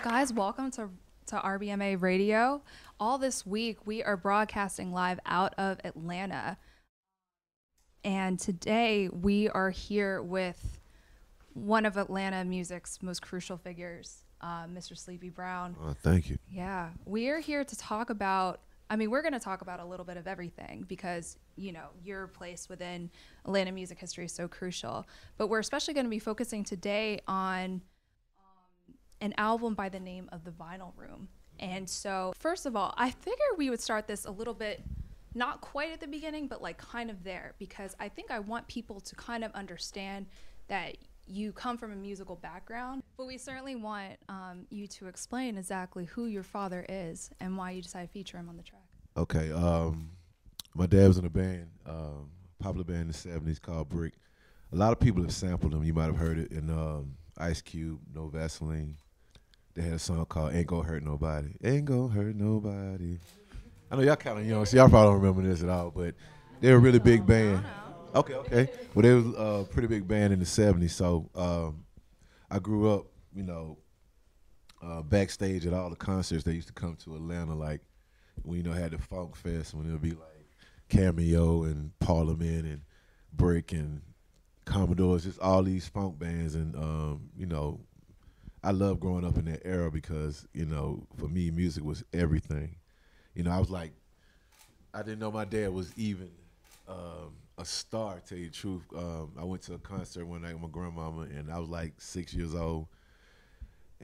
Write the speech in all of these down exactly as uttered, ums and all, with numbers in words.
up, guys? Welcome to to R B M A Radio. All this week, we are broadcasting live out of Atlanta. And today, we are here with one of Atlanta music's most crucial figures, uh, Mister Sleepy Brown. Uh, thank you. Yeah. We are here to talk about, I mean, we're going to talk about a little bit of everything because, you know, your place within Atlanta music history is so crucial. But we're especially going to be focusing today on an album by the name of The Vinyl Room. And so, first of all, I figure we would start this a little bit, not quite at the beginning, but like kind of there, because I think I want people to kind of understand that you come from a musical background, but we certainly want um, you to explain exactly who your father is and why you decided to feature him on the track. Okay, um, my dad was in a band, um, popular band in the seventies called Brick. A lot of people have sampled him, you might have heard it, in um, Ice Cube, No Vaseline. They had a song called Ain't Gonna Hurt Nobody. Ain't Gonna Hurt Nobody. I know y'all kind of young, so y'all probably don't remember this at all, but they were a really big band. Okay, okay. Well, they was a pretty big band in the seventies, so um, I grew up, you know, uh, backstage at all the concerts. They used to come to Atlanta, like, we, you know, had the Funk Fest, when it would be like Cameo and Parliament and Brick and Commodores, just all these funk bands, and, um, you know, I love growing up in that era because, you know, for me, music was everything. You know, I was like, I didn't know my dad was even um, a star, to tell you the truth. Um, I went to a concert one night with my grandmama, and I was like six years old.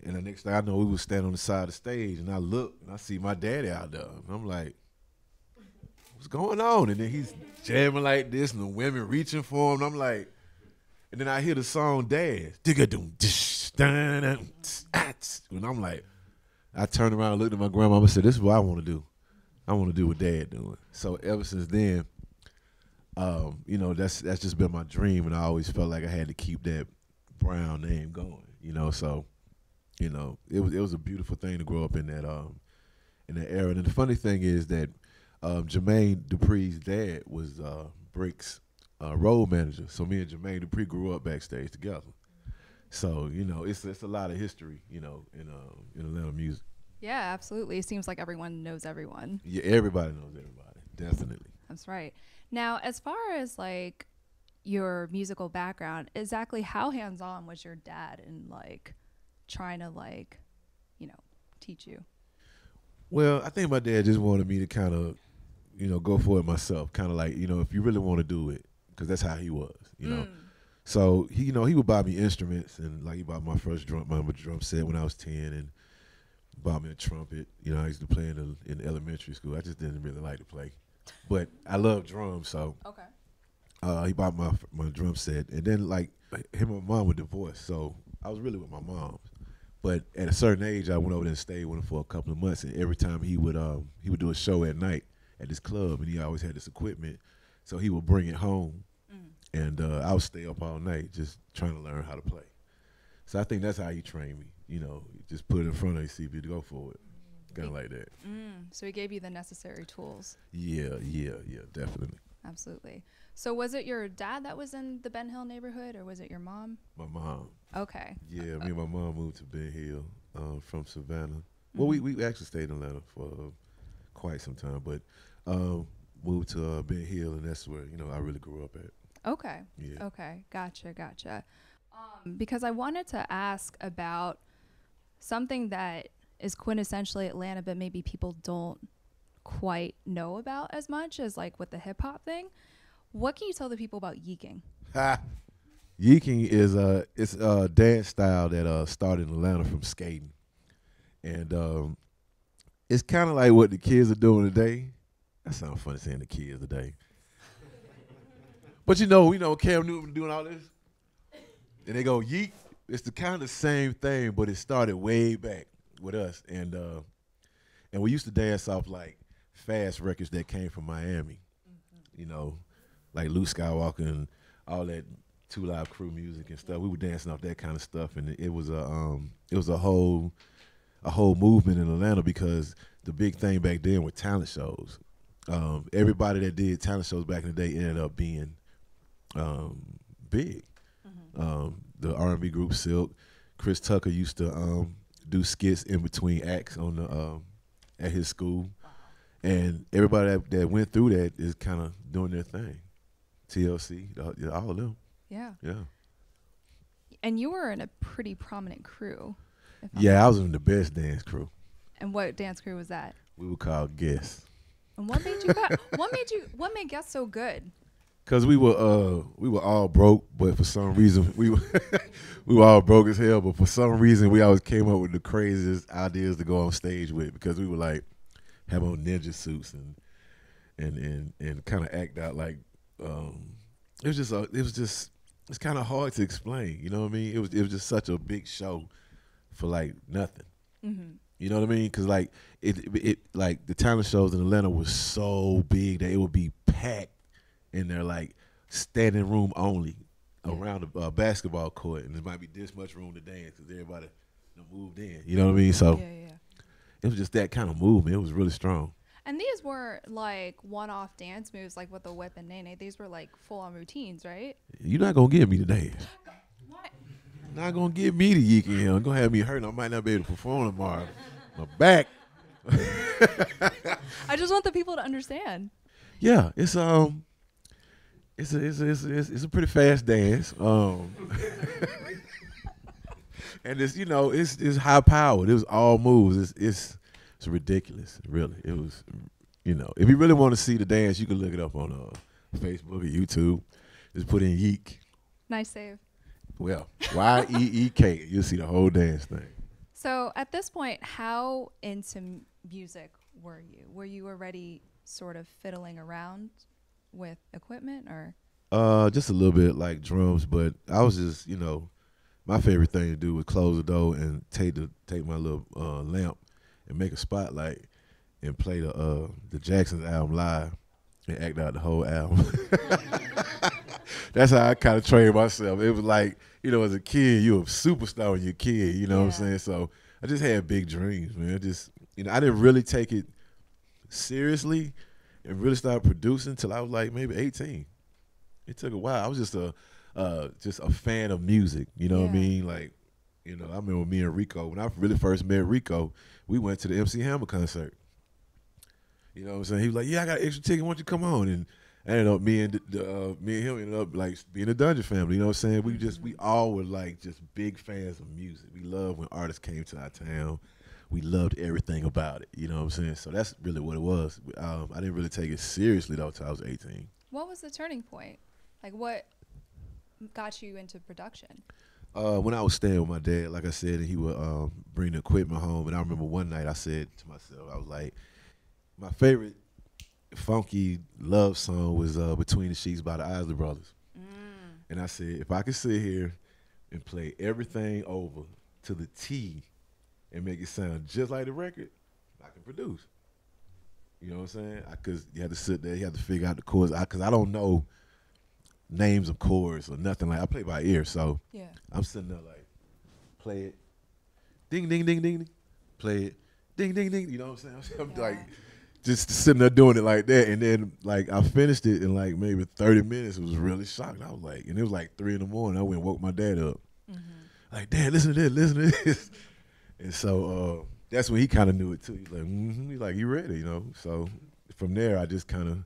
And the next thing I know, we was standing on the side of the stage, and I look, and I see my daddy out there. And I'm like, what's going on? And then he's jamming like this, and the women reaching for him. And I'm like, and then I hear the song Dad. And I'm like, I turned around and looked at my grandma and said, this is what I want to do. I want to do what Dad doing. So ever since then, um, you know, that's that's just been my dream, and I always felt like I had to keep that Brown name going, you know. So, you know, it was it was a beautiful thing to grow up in that um in that era. And the funny thing is that um, Jermaine Dupri's dad was uh, Brick's uh, road manager. So me and Jermaine Dupri grew up backstage together. So, you know, it's it's a lot of history, you know, in um, in Atlanta music. Yeah, absolutely. It seems like everyone knows everyone. Yeah, everybody knows everybody, definitely. That's right. Now, as far as, like, your musical background, exactly how hands-on was your dad in, like, trying to, like, you know, teach you? Well, I think my dad just wanted me to kind of, you know, go for it myself. Kind of like, you know, if you really want to do it, because that's how he was, you know. Mm. So he, you know, he would buy me instruments, and like he bought my first drum, my drum set when I was ten, and bought me a trumpet. You know, I used to play in, the, in elementary school. I just didn't really like to play, but I love drums. So okay, uh, he bought my my drum set, and then like him and my mom were divorced, so I was really with my mom. But at a certain age, I went over there and stayed with him for a couple of months, and every time he would um he would do a show at night at this club, and he always had this equipment, so he would bring it home. And uh, I would stay up all night just trying to learn how to play. So I think that's how he trained me, you know, just put it in front of you, see if you go for it, kind of like that. Mm, so he gave you the necessary tools. Yeah, yeah, yeah, definitely. Absolutely. So was it your dad that was in the Ben Hill neighborhood, or was it your mom? My mom. Okay. Yeah, uh, me and my mom moved to Ben Hill uh, from Savannah. Mm-hmm. Well, we, we actually stayed in Atlanta for uh, quite some time, but um, moved to uh, Ben Hill, and that's where, you know, I really grew up at. Okay. Yeah. Okay. Gotcha. Gotcha. Um, because I wanted to ask about something that is quintessentially Atlanta, but maybe people don't quite know about as much as like with the hip hop thing. What can you tell the people about yeeking? Ha! Yeeking is a it's a dance style that uh, started in Atlanta from skating, and um, it's kind of like what the kids are doing today. That sounds funny saying the kids today. But you know, you know, Cam Newton doing all this, and they go yeet. It's the kind of same thing, but it started way back with us, and uh, and we used to dance off like fast records that came from Miami, mm-hmm. you know, like Lou Skywalker and all that Two Live Crew music and stuff. We were dancing off that kind of stuff, and it, it was a um, it was a whole a whole movement in Atlanta because the big thing back then were talent shows. Um, everybody that did talent shows back in the day ended up being Um, big. Mm-hmm. um, the R and B group Silk, Chris Tucker used to um, to do skits in between acts on the um, at his school, and everybody that, that went through that is kind of doing their thing. T L C, all of them. Yeah. Yeah. And you were in a pretty prominent crew. Yeah, I was in the best dance crew. And what dance crew was that? We were called Guess. And what made you? what made you? What made Guess so good? Cause we were uh we were all broke, but for some reason we were we were all broke as hell. But for some reason we always came up with the craziest ideas to go on stage with, because we were like have on ninja suits and and and and kind of act out like um it was just a, it was just it's kind of hard to explain. You know what I mean? It was it was just such a big show for like nothing. Mm-hmm. You know what I mean? Cause like it it like the talent shows in Atlanta was so big that it would be packed. And they're like standing room only around a uh, basketball court, and there might be this much room to dance because everybody moved in. You know what I mean? So yeah, yeah. It was just that kind of movement. It was really strong. And these weren't like one-off dance moves like with the whip and nene. These were like full-on routines, right? You're not gonna give me the dance. What? You're not gonna give me the yeek in. You're gonna have me hurting. I might not be able to perform tomorrow. My back. I just want the people to understand. Yeah, it's um. It's a, it's, a, it's, a, it's a pretty fast dance, um, and it's you know it's it's high powered. It was all moves. It's it's it's ridiculous, really. It was, you know, if you really want to see the dance, you can look it up on uh, Facebook or YouTube. Just put in yeek. Nice save. Well, Y E E K. You'll see the whole dance thing. So at this point, how into music were you? Were you already sort of fiddling around with equipment, or uh just a little bit like drums, but I was just, you know, my favorite thing to do was close the door and take the take my little uh lamp and make a spotlight and play the uh the Jackson's album live and act out the whole album. That's how I kind of trained myself. It was like, you know, as a kid you're a superstar when you're a kid, you know. Yeah. What I'm saying? So I just had big dreams, man. I just, you know, I didn't really take it seriously and really started producing until I was like maybe eighteen. It took a while. I was just a uh, just a fan of music. You know yeah. what I mean? Like, you know, I remember me and Rico, when I really first met Rico, we went to the M C Hammer concert. You know what I'm saying? He was like, yeah, I got an extra ticket. Why don't you come on? And I ended up, me and, the, uh, me and him ended up like being a Dungeon family. You know what I'm saying? We just, we all were like just big fans of music. We loved when artists came to our town. We loved everything about it, you know what I'm saying? So that's really what it was. Um, I didn't really take it seriously, though, until I was eighteen. What was the turning point? Like, what got you into production? Uh, when I was staying with my dad, like I said, and he would um, bring the equipment home. And I remember one night I said to myself, I was like, my favorite funky love song was uh, Between the Sheets by the Isley Brothers. Mm. And I said, if I could sit here and play everything over to the T and make it sound just like the record, I can produce. You know what I'm saying? I, cause you had to sit there, you had to figure out the chords. I, cause I don't know names of chords or nothing. Like, I play by ear, so yeah. I'm sitting there like, play it, ding, ding, ding, ding, ding, play it, ding, ding, ding. You know what I'm saying? I'm yeah. like, just sitting there doing it like that. And then like, I finished it in like maybe thirty minutes. It was really shocked. I was like, and it was like three in the morning. I went and woke my dad up. Mm-hmm. Like, Dad, listen to this, listen to this. And so uh, that's when he kind of knew it too. He's like, mm-hmm. He's like, you ready, you know? So from there, I just kind of,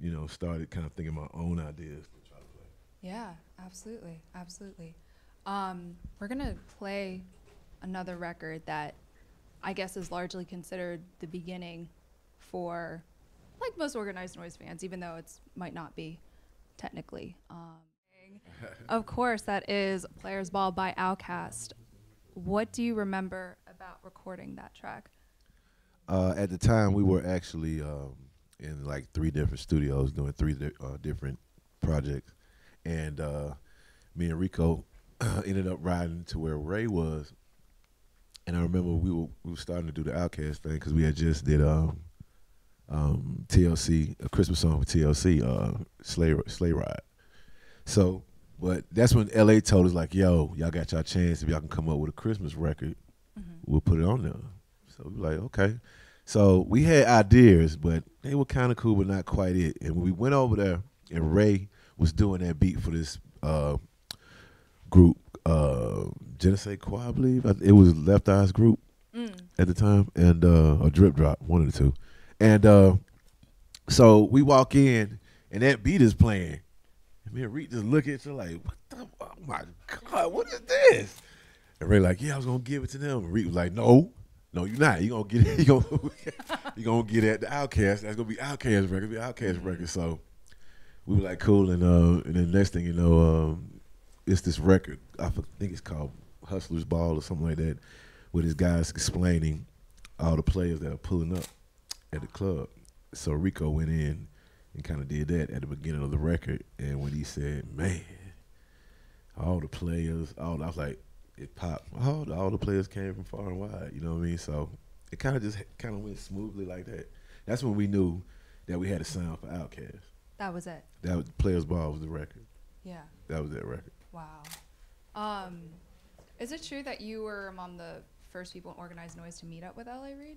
you know, started kind of thinking my own ideas to try to play. Yeah, absolutely, absolutely. Um, we're gonna play another record that I guess is largely considered the beginning for, like, most Organized Noize fans, even though it's might not be technically. Um, of course, that is Players Ball by OutKast. What do you remember about recording that track? Uh, at the time, we were actually um, in like three different studios doing three di uh, different projects. And uh, me and Rico ended up riding to where Ray was. And I remember we were, we were starting to do the OutKast thing because we had just did um, um, T L C, a Christmas song for T L C, uh, Sleigh, Sleigh Ride. So. But that's when L A told us, like, yo, y'all got y'all chance. If y'all can come up with a Christmas record, mm-hmm. we'll put it on there. So we were like, okay. So we had ideas, but they were kind of cool, but not quite it. And when we went over there, and Ray was doing that beat for this uh, group uh, Genesee Choir, I believe. It was Left Eye's group mm. at the time, and uh, a Drip Drop, one of the two. And uh, so we walk in, and that beat is playing. And me and Reed just look at you like, what the, oh my God, what is this? And Ray like, yeah, I was going to give it to them. And Reed was like, no, no, you're not. You're going to get it. You're going to get it at the OutKast. That's going to be OutKast record. Be OutKast record. So we were like, cool. And, uh, and then next thing you know, um, it's this record. I think it's called Hustler's Ball or something like that, where this guy's explaining all the players that are pulling up at the club. So Rico went in and kind of did that at the beginning of the record. And when he said, man, all the players, all I was like, it popped. All, all the players came from far and wide, you know what I mean? So it kind of just kind of went smoothly like that. That's when we knew that we had a sound for OutKast. That was it. That was, Players Ball was the record. Yeah. That was that record. Wow. Um, is it true that you were among the first people in Organized Noize to meet up with L A. Reid?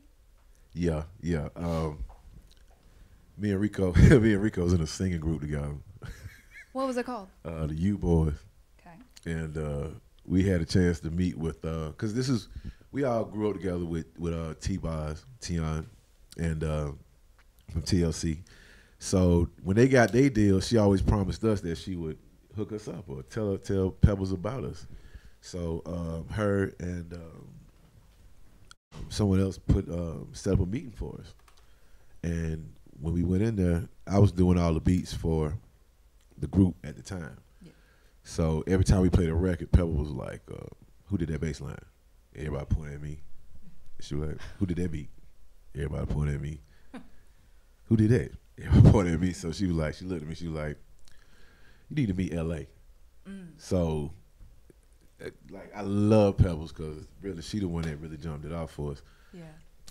Yeah, yeah. Um, me and Rico, me and Rico was in a singing group together. What was it called? Uh, the U Boys. Okay. And uh, we had a chance to meet with, uh, cause this is, we all grew up together with with uh, T-Boz, Tion, and uh, from T L C. So when they got their deal, she always promised us that she would hook us up or tell her, tell Pebbles about us. So um, her and um, someone else put um, set up a meeting for us. And when we went in there, I was doing all the beats for the group at the time. Yeah. So every time we played a record, Pebble was like, uh, who did that bass line? Everybody pointed at me. She was like, who did that beat? Everybody pointed at me. Who did that? Everybody pointed at me. So she was like, she looked at me, she was like, you need to meet L A. Mm. So like, I love Pebbles because really she the one that really jumped it off for us. Yeah.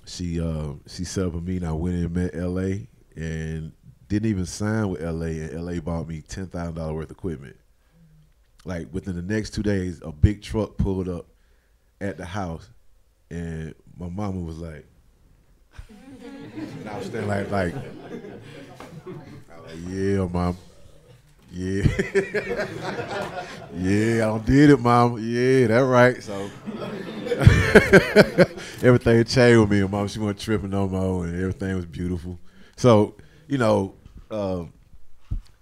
She uh, she set up a meeting. I went in and met L A and didn't even sign with L A, and L A bought me ten thousand dollars worth of equipment. Mm-hmm. Like within the next two days, a big truck pulled up at the house, and my mama was like, and I was standing like, like, I was like, yeah, mom. Yeah, yeah, I done did it, mama. Yeah, that right. So everything changed with me, and mom, she wasn't tripping no more, and everything was beautiful. So you know, um,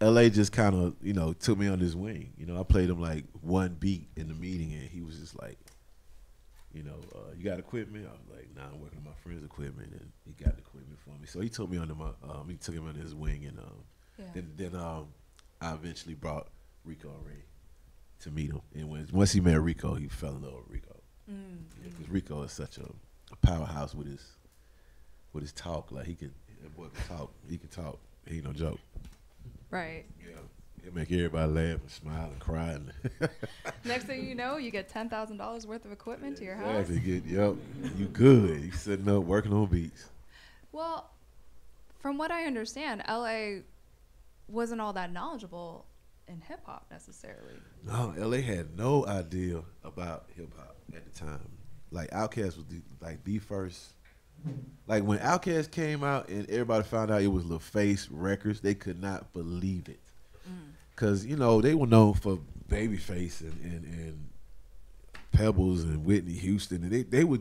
L A just kind of you know took me on his wing. You know, I played him like one beat in the meeting, and he was just like, you know, uh, you got equipment? I was like, nah, I'm working on my friend's equipment, and he got the equipment for me. So he took me under my, um, he took him under his wing, and um, yeah. then then um. I eventually brought Rico and Ray to meet him. And when, once he met Rico, he fell in love with Rico. Mm. Yeah, cause Rico is such a, a powerhouse with his with his talk. Like he can, that boy can talk. He can talk. He ain't no joke. Right. Yeah. It make everybody laugh and smile and cry. And next thing you know, you get ten thousand dollars worth of equipment to your house. Yeah, get, yep. You good. You sitting up working on beats. Well, from what I understand, L A wasn't all that knowledgeable in hip hop necessarily. No, L A had no idea about hip hop at the time. Like OutKast was the, like the first, like when OutKast came out and everybody found out it was LaFace Records, they could not believe it. Mm. Cause you know, they were known for Babyface and, and, and Pebbles and Whitney Houston, and they, they were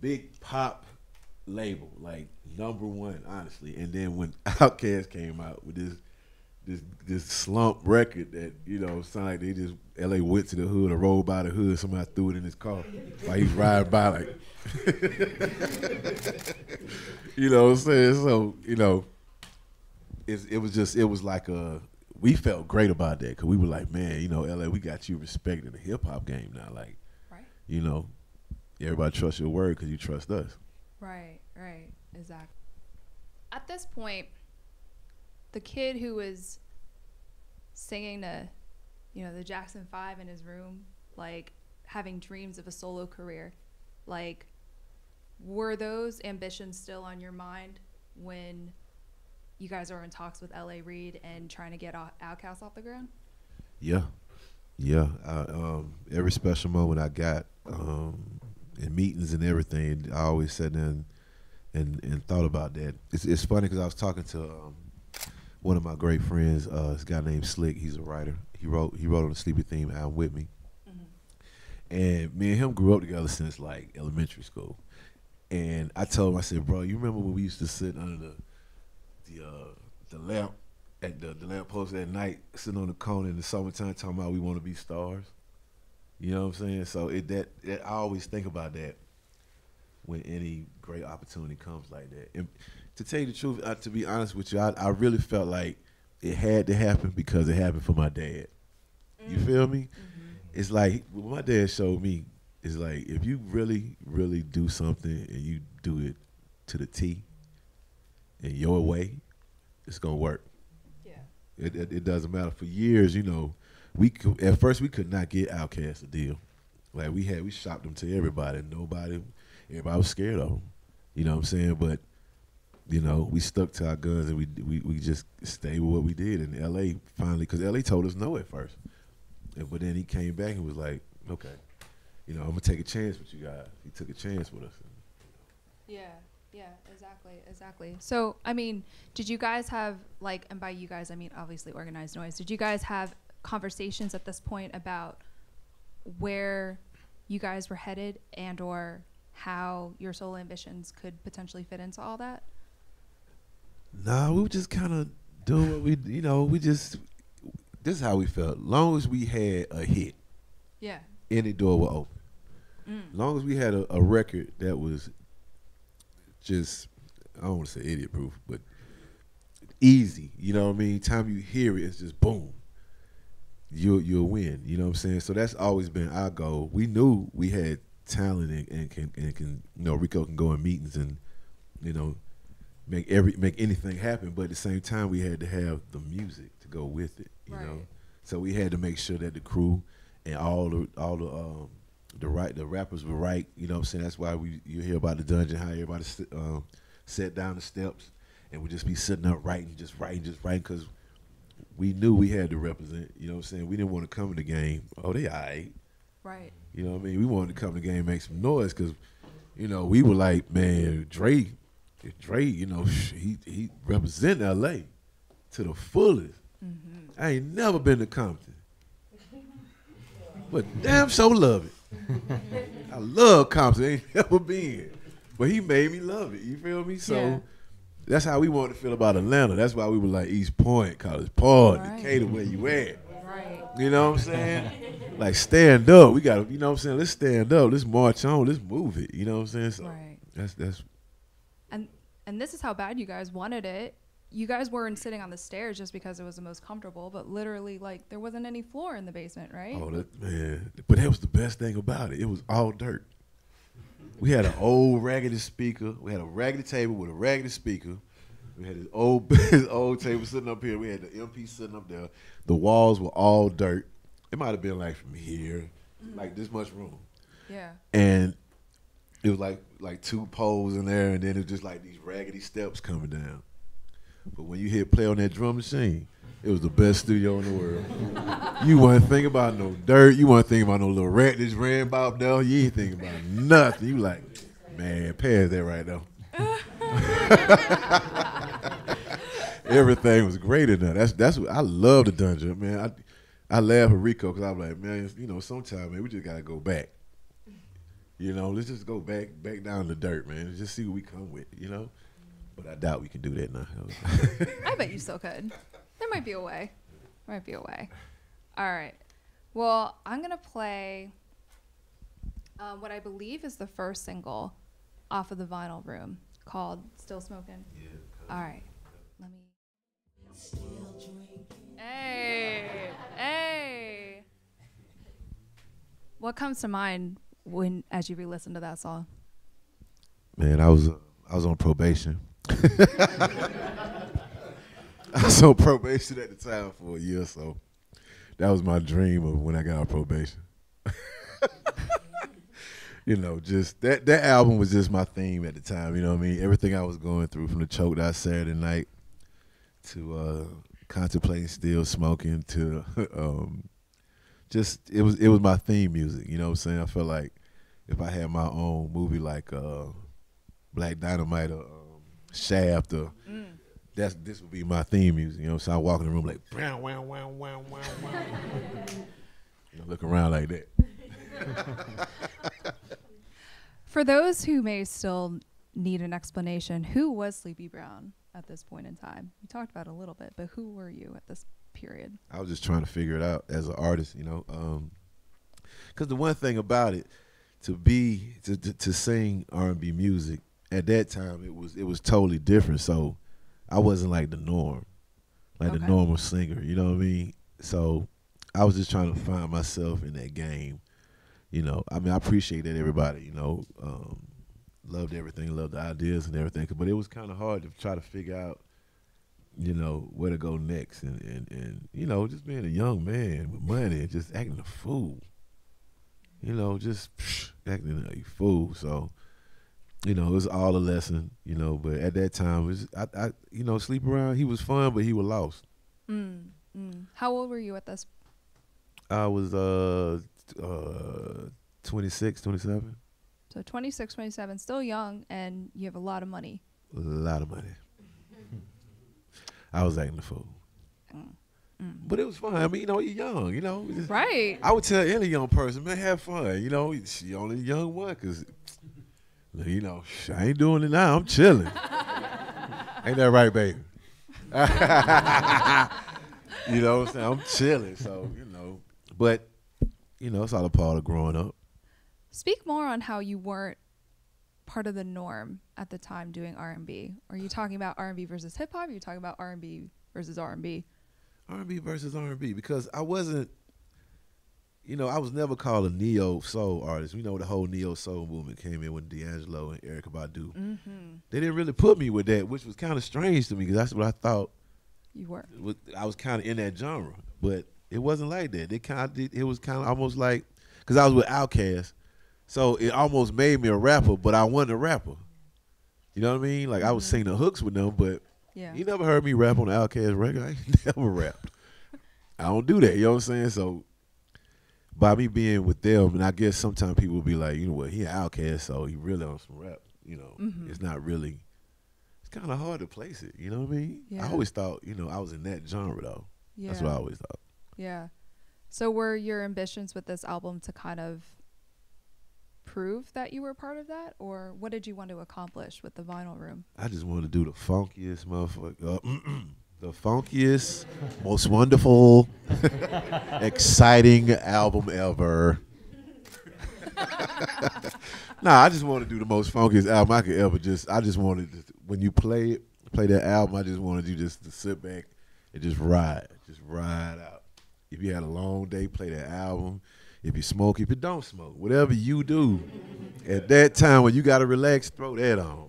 big pop label, like number one, honestly. And then when OutKast came out with this this this slump record that, you know, sounded like they just, L A went to the hood or rolled by the hood, somebody threw it in his car while he's riding by like, you know what I'm saying? So, you know, it, it was just, it was like a, we felt great about that because we were like, man, you know, L A, we got you respected in the hip hop game now. Like, right. You know, everybody trusts your word because you trust us. Right, right, exactly. At this point, the kid who was singing to, you know, the Jackson five in his room, like having dreams of a solo career, like, were those ambitions still on your mind when you guys are in talks with L A. Reid and trying to get OutKast off the ground? Yeah, yeah. I, um, every special moment I got, um, in meetings and everything, I always sat there and, and, and thought about that. It's, it's funny because I was talking to um, one of my great friends, uh, this guy named Slick. He's a writer. He wrote he wrote on the Sleepy Theme album with me. Mm-hmm. And me and him grew up together since like elementary school. And I told him, I said, bro, you remember when we used to sit under the the, uh, the lamp at the, the lamp post at night, sitting on the corner in the summertime, talking about we want to be stars. You know what I'm saying? So it that, that I always think about that when any great opportunity comes like that. And to tell you the truth, uh, to be honest with you, I, I really felt like it had to happen because it happened for my dad. Mm. You feel me? Mm-hmm. It's like what my dad showed me. It's like, if you really, really do something and you do it to the T in your way, it's going to work. Yeah. It, it, it doesn't matter. For years, you know, we could, at first we could not get OutKast a deal. Like we had, we shopped them to everybody. Nobody, everybody was scared of them. You know what I'm saying? But, you know, we stuck to our guns and we we, we just stayed with what we did. And L A finally, because L A told us no at first. And, but then he came back and was like, okay. You know, I'm gonna take a chance with you guys. He took a chance with us. Yeah, yeah, exactly, exactly. So, I mean, did you guys have, like, and by you guys, I mean, obviously Organized Noize, did you guys have conversations at this point about where you guys were headed and or how your solo ambitions could potentially fit into all that? Nah, we were just kind of doing what we, you know, we just, this is how we felt. Long as we had a hit. Yeah. Any door will open. Mm. As long as we had a, a record that was just, I don't want to say idiot proof, but easy, you know what I mean? Time you hear it, it's just boom. You'll, you'll win, you know what I'm saying? So that's always been our goal. We knew we had talent and, and, can, and can, you know, Rico can go in meetings and, you know, make every make anything happen, but at the same time, we had to have the music to go with it, you right. know? So we had to make sure that the crew and all the all the um, the right the rappers were right, you know what I'm saying? That's why we you hear about the Dungeon, how everybody um, sat down the steps and we just be sitting up writing, just writing, just writing, because we knew we had to represent, you know what I'm saying? We didn't want to come in the game, oh, they all right. Right. You know what I mean? We wanted to come in the game and make some noise because, you know, we were like, man, Dre, Dre, you know, he, he represent L A to the fullest. Mm-hmm. I ain't never been to Compton. But damn so love it. I love Compton, ain't never been. But he made me love it, you feel me? So yeah. That's how we wanted to feel about Atlanta. That's why we were like East Point, College Park, right. Decatur, where you at. Right. You know what I'm saying? Like stand up, we gotta, you know what I'm saying? Let's stand up, let's march on, let's move it, you know what I'm saying? So right. that's, that's. And, and this is how bad you guys wanted it. You guys weren't sitting on the stairs just because it was the most comfortable, but literally, like, there wasn't any floor in the basement, right? Oh, that, man. But that was the best thing about it. It was all dirt. We had an old raggedy speaker. We had a raggedy table with a raggedy speaker. We had this old, this old table sitting up here. We had the M P sitting up there. The walls were all dirt. It might have been, like, from here, mm-hmm. like, this much room. Yeah. And it was, like, like two poles in there, and then it was just, like, these raggedy steps coming down. But when you hit play on that drum machine, it was the best studio in the world. You weren't thinking about no dirt. You weren't thinking about no little rat that just ran by up there. You ain't thinking about nothing. You like, man, pass that right now. Everything was great enough. That's that's what I love the Dungeon, man. I I laugh at Rico because I'm like, man, you know, sometimes man, we just gotta go back. You know, let's just go back back down the dirt, man. Let's just see what we come with, you know. But I doubt we can do that now. I bet you still could. There might be a way. There might be a way. All right. Well, I'm going to play uh, what I believe is the first single off of The Vinyl Room called Still Smokin'. Yeah. All right. Let me. Still drinking. Hey. Hey. What comes to mind when as you re-listen to that song? Man, I was uh, I was on probation. I was on probation at the time for a year or so. That was my dream of when I got on probation. You know, just that that album was just my theme at the time, you know what I mean? Everything I was going through from the choke out Saturday night to uh, contemplating still smoking to um, just it was it was my theme music, you know what I'm saying? I felt like if I had my own movie like uh, Black Dynamite or um, Shaft or mm. that's this would be my theme music, you know. So I walk in the room like, wow, wow, wow, wow, wow, wow. You know, look around like that. For those who may still need an explanation, who was Sleepy Brown at this point in time? You talked about it a little bit, but who were you at this period? I was just trying to figure it out as an artist, you know, um, because the one thing about it, to be to to, to sing R and B music at that time, it was it was totally different. So I wasn't like the norm, like okay. the normal singer. You know what I mean? So I was just trying to find myself in that game. You know, I mean, I appreciate that everybody, you know, um, loved everything, loved the ideas and everything. But it was kind of hard to try to figure out, you know, where to go next. And, and, and you know, just being a young man with money and just acting a fool. You know, just psh, acting a fool. So, you know, it was all a lesson, you know. But at that time, it was, I, I, you know, Sleep Around, he was fun, but he was lost. Mm, mm. How old were you at this? I was... uh. Uh, twenty-six, twenty-seven. So twenty-six, twenty-seven, still young, and you have a lot of money. A lot of money. I was acting a fool. Mm. Mm. But it was fun. I mean, you know, you're young, you know. Just, right. I would tell any young person, man, have fun. You know, she only young one, because, you know, I ain't doing it now. I'm chilling. Ain't that right, baby? You know what I'm saying? I'm chilling, so, you know. But, you know, it's all a part of growing up. Speak more on how you weren't part of the norm at the time doing R and B. Are you talking about R and B versus hip hop? Or are you talking about R and B versus R and B? R and B versus R and B, because I wasn't, you know, I was never called a neo soul artist. You know, the whole neo soul movement came in with D'Angelo and Erykah Badu. Mm-hmm. They didn't really put me with that, which was kind of strange to me, because that's what I thought. You were. Was, I was kind of in that genre, but it wasn't like that. They kind of, it was kind of almost like, because I was with OutKast, so it almost made me a rapper, but I wasn't a rapper. You know what I mean? Like, I was singing the hooks with them, but yeah. You never heard me rap on the OutKast record. I ain't never rapped. I don't do that, you know what I'm saying? So by me being with them, and I guess sometimes people will be like, you know what, he an OutKast, so he really on some rap. You know, mm-hmm. It's not really, it's kind of hard to place it, you know what I mean? Yeah. I always thought, you know, I was in that genre, though. Yeah. That's what I always thought. Yeah. So were your ambitions with this album to kind of prove that you were part of that? Or what did you want to accomplish with The Vinyl Room? I just wanted to do the funkiest motherfucker. Uh, the funkiest, most wonderful, exciting album ever. Nah, I just wanted to do the most funkiest album I could ever just. I just wanted to, when you play it, play that album, I just wanted you just to sit back and just ride. Just ride out. If you had a long day, play that album. If you smoke, if you don't smoke, whatever you do, at that time when you gotta relax, throw that on.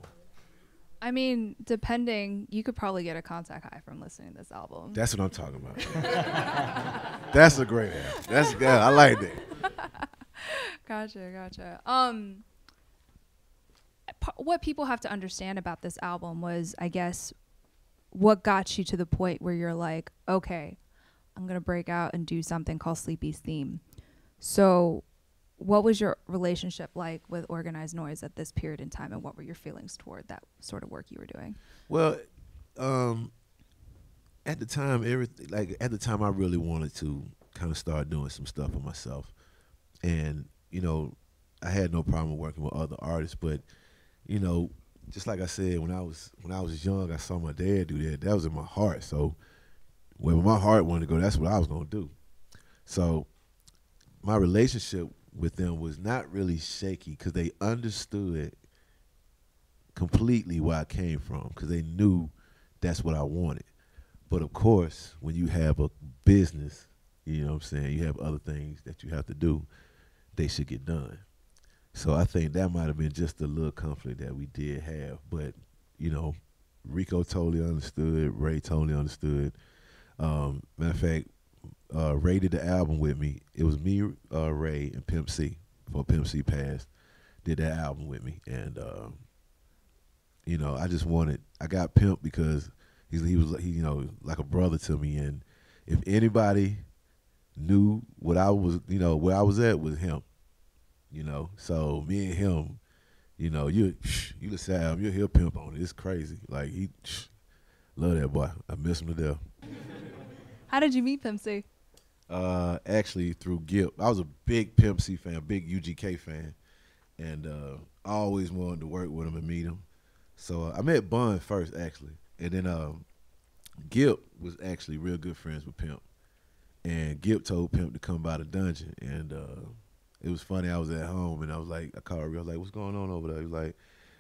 I mean, depending, you could probably get a contact high from listening to this album. That's what I'm talking about. That's a great album. That's good. I like that. Gotcha, gotcha. Um, what people have to understand about this album was, I guess, what got you to the point where you're like, okay, I'm gonna break out and do something called Sleepy's Theme. So what was your relationship like with Organized Noize at this period in time, and what were your feelings toward that sort of work you were doing? Well, um, at the time, everything, like at the time I really wanted to kind of start doing some stuff for myself. And, you know, I had no problem working with other artists, but, you know, just like I said, when I was when I was young, I saw my dad do that. That was in my heart. So where my heart wanted to go, that's what I was gonna do. So my relationship with them was not really shaky, because they understood completely where I came from, because they knew that's what I wanted. But of course, when you have a business, you know what I'm saying, you have other things that you have to do, they should get done. So I think that might have been just a little conflict that we did have. But, you know, Rico totally understood, Ray totally understood. Um, matter of fact, uh, Ray did the album with me. It was me, uh, Ray, and Pimp C, before Pimp C passed, did that album with me. And, um, you know, I just wanted, I got Pimp because he's, he was, he, you know, like a brother to me. And if anybody knew what I was, you know, where I was at, was him, you know. So me and him, you know, you, you the sound, you'll hear Pimp on it. It's crazy. Like, he, love that boy. I miss him to death. How did you meet Pimp C? uh, actually through Gip. I was a big Pimp C fan, big U G K fan, and uh, I always wanted to work with him and meet him. So uh, I met Bun first, actually, and then um, Gip was actually real good friends with Pimp, and Gip told Pimp to come by the Dungeon, and uh, it was funny. I was at home, and I was like, I called Ray, I was like, what's going on over there? He was like,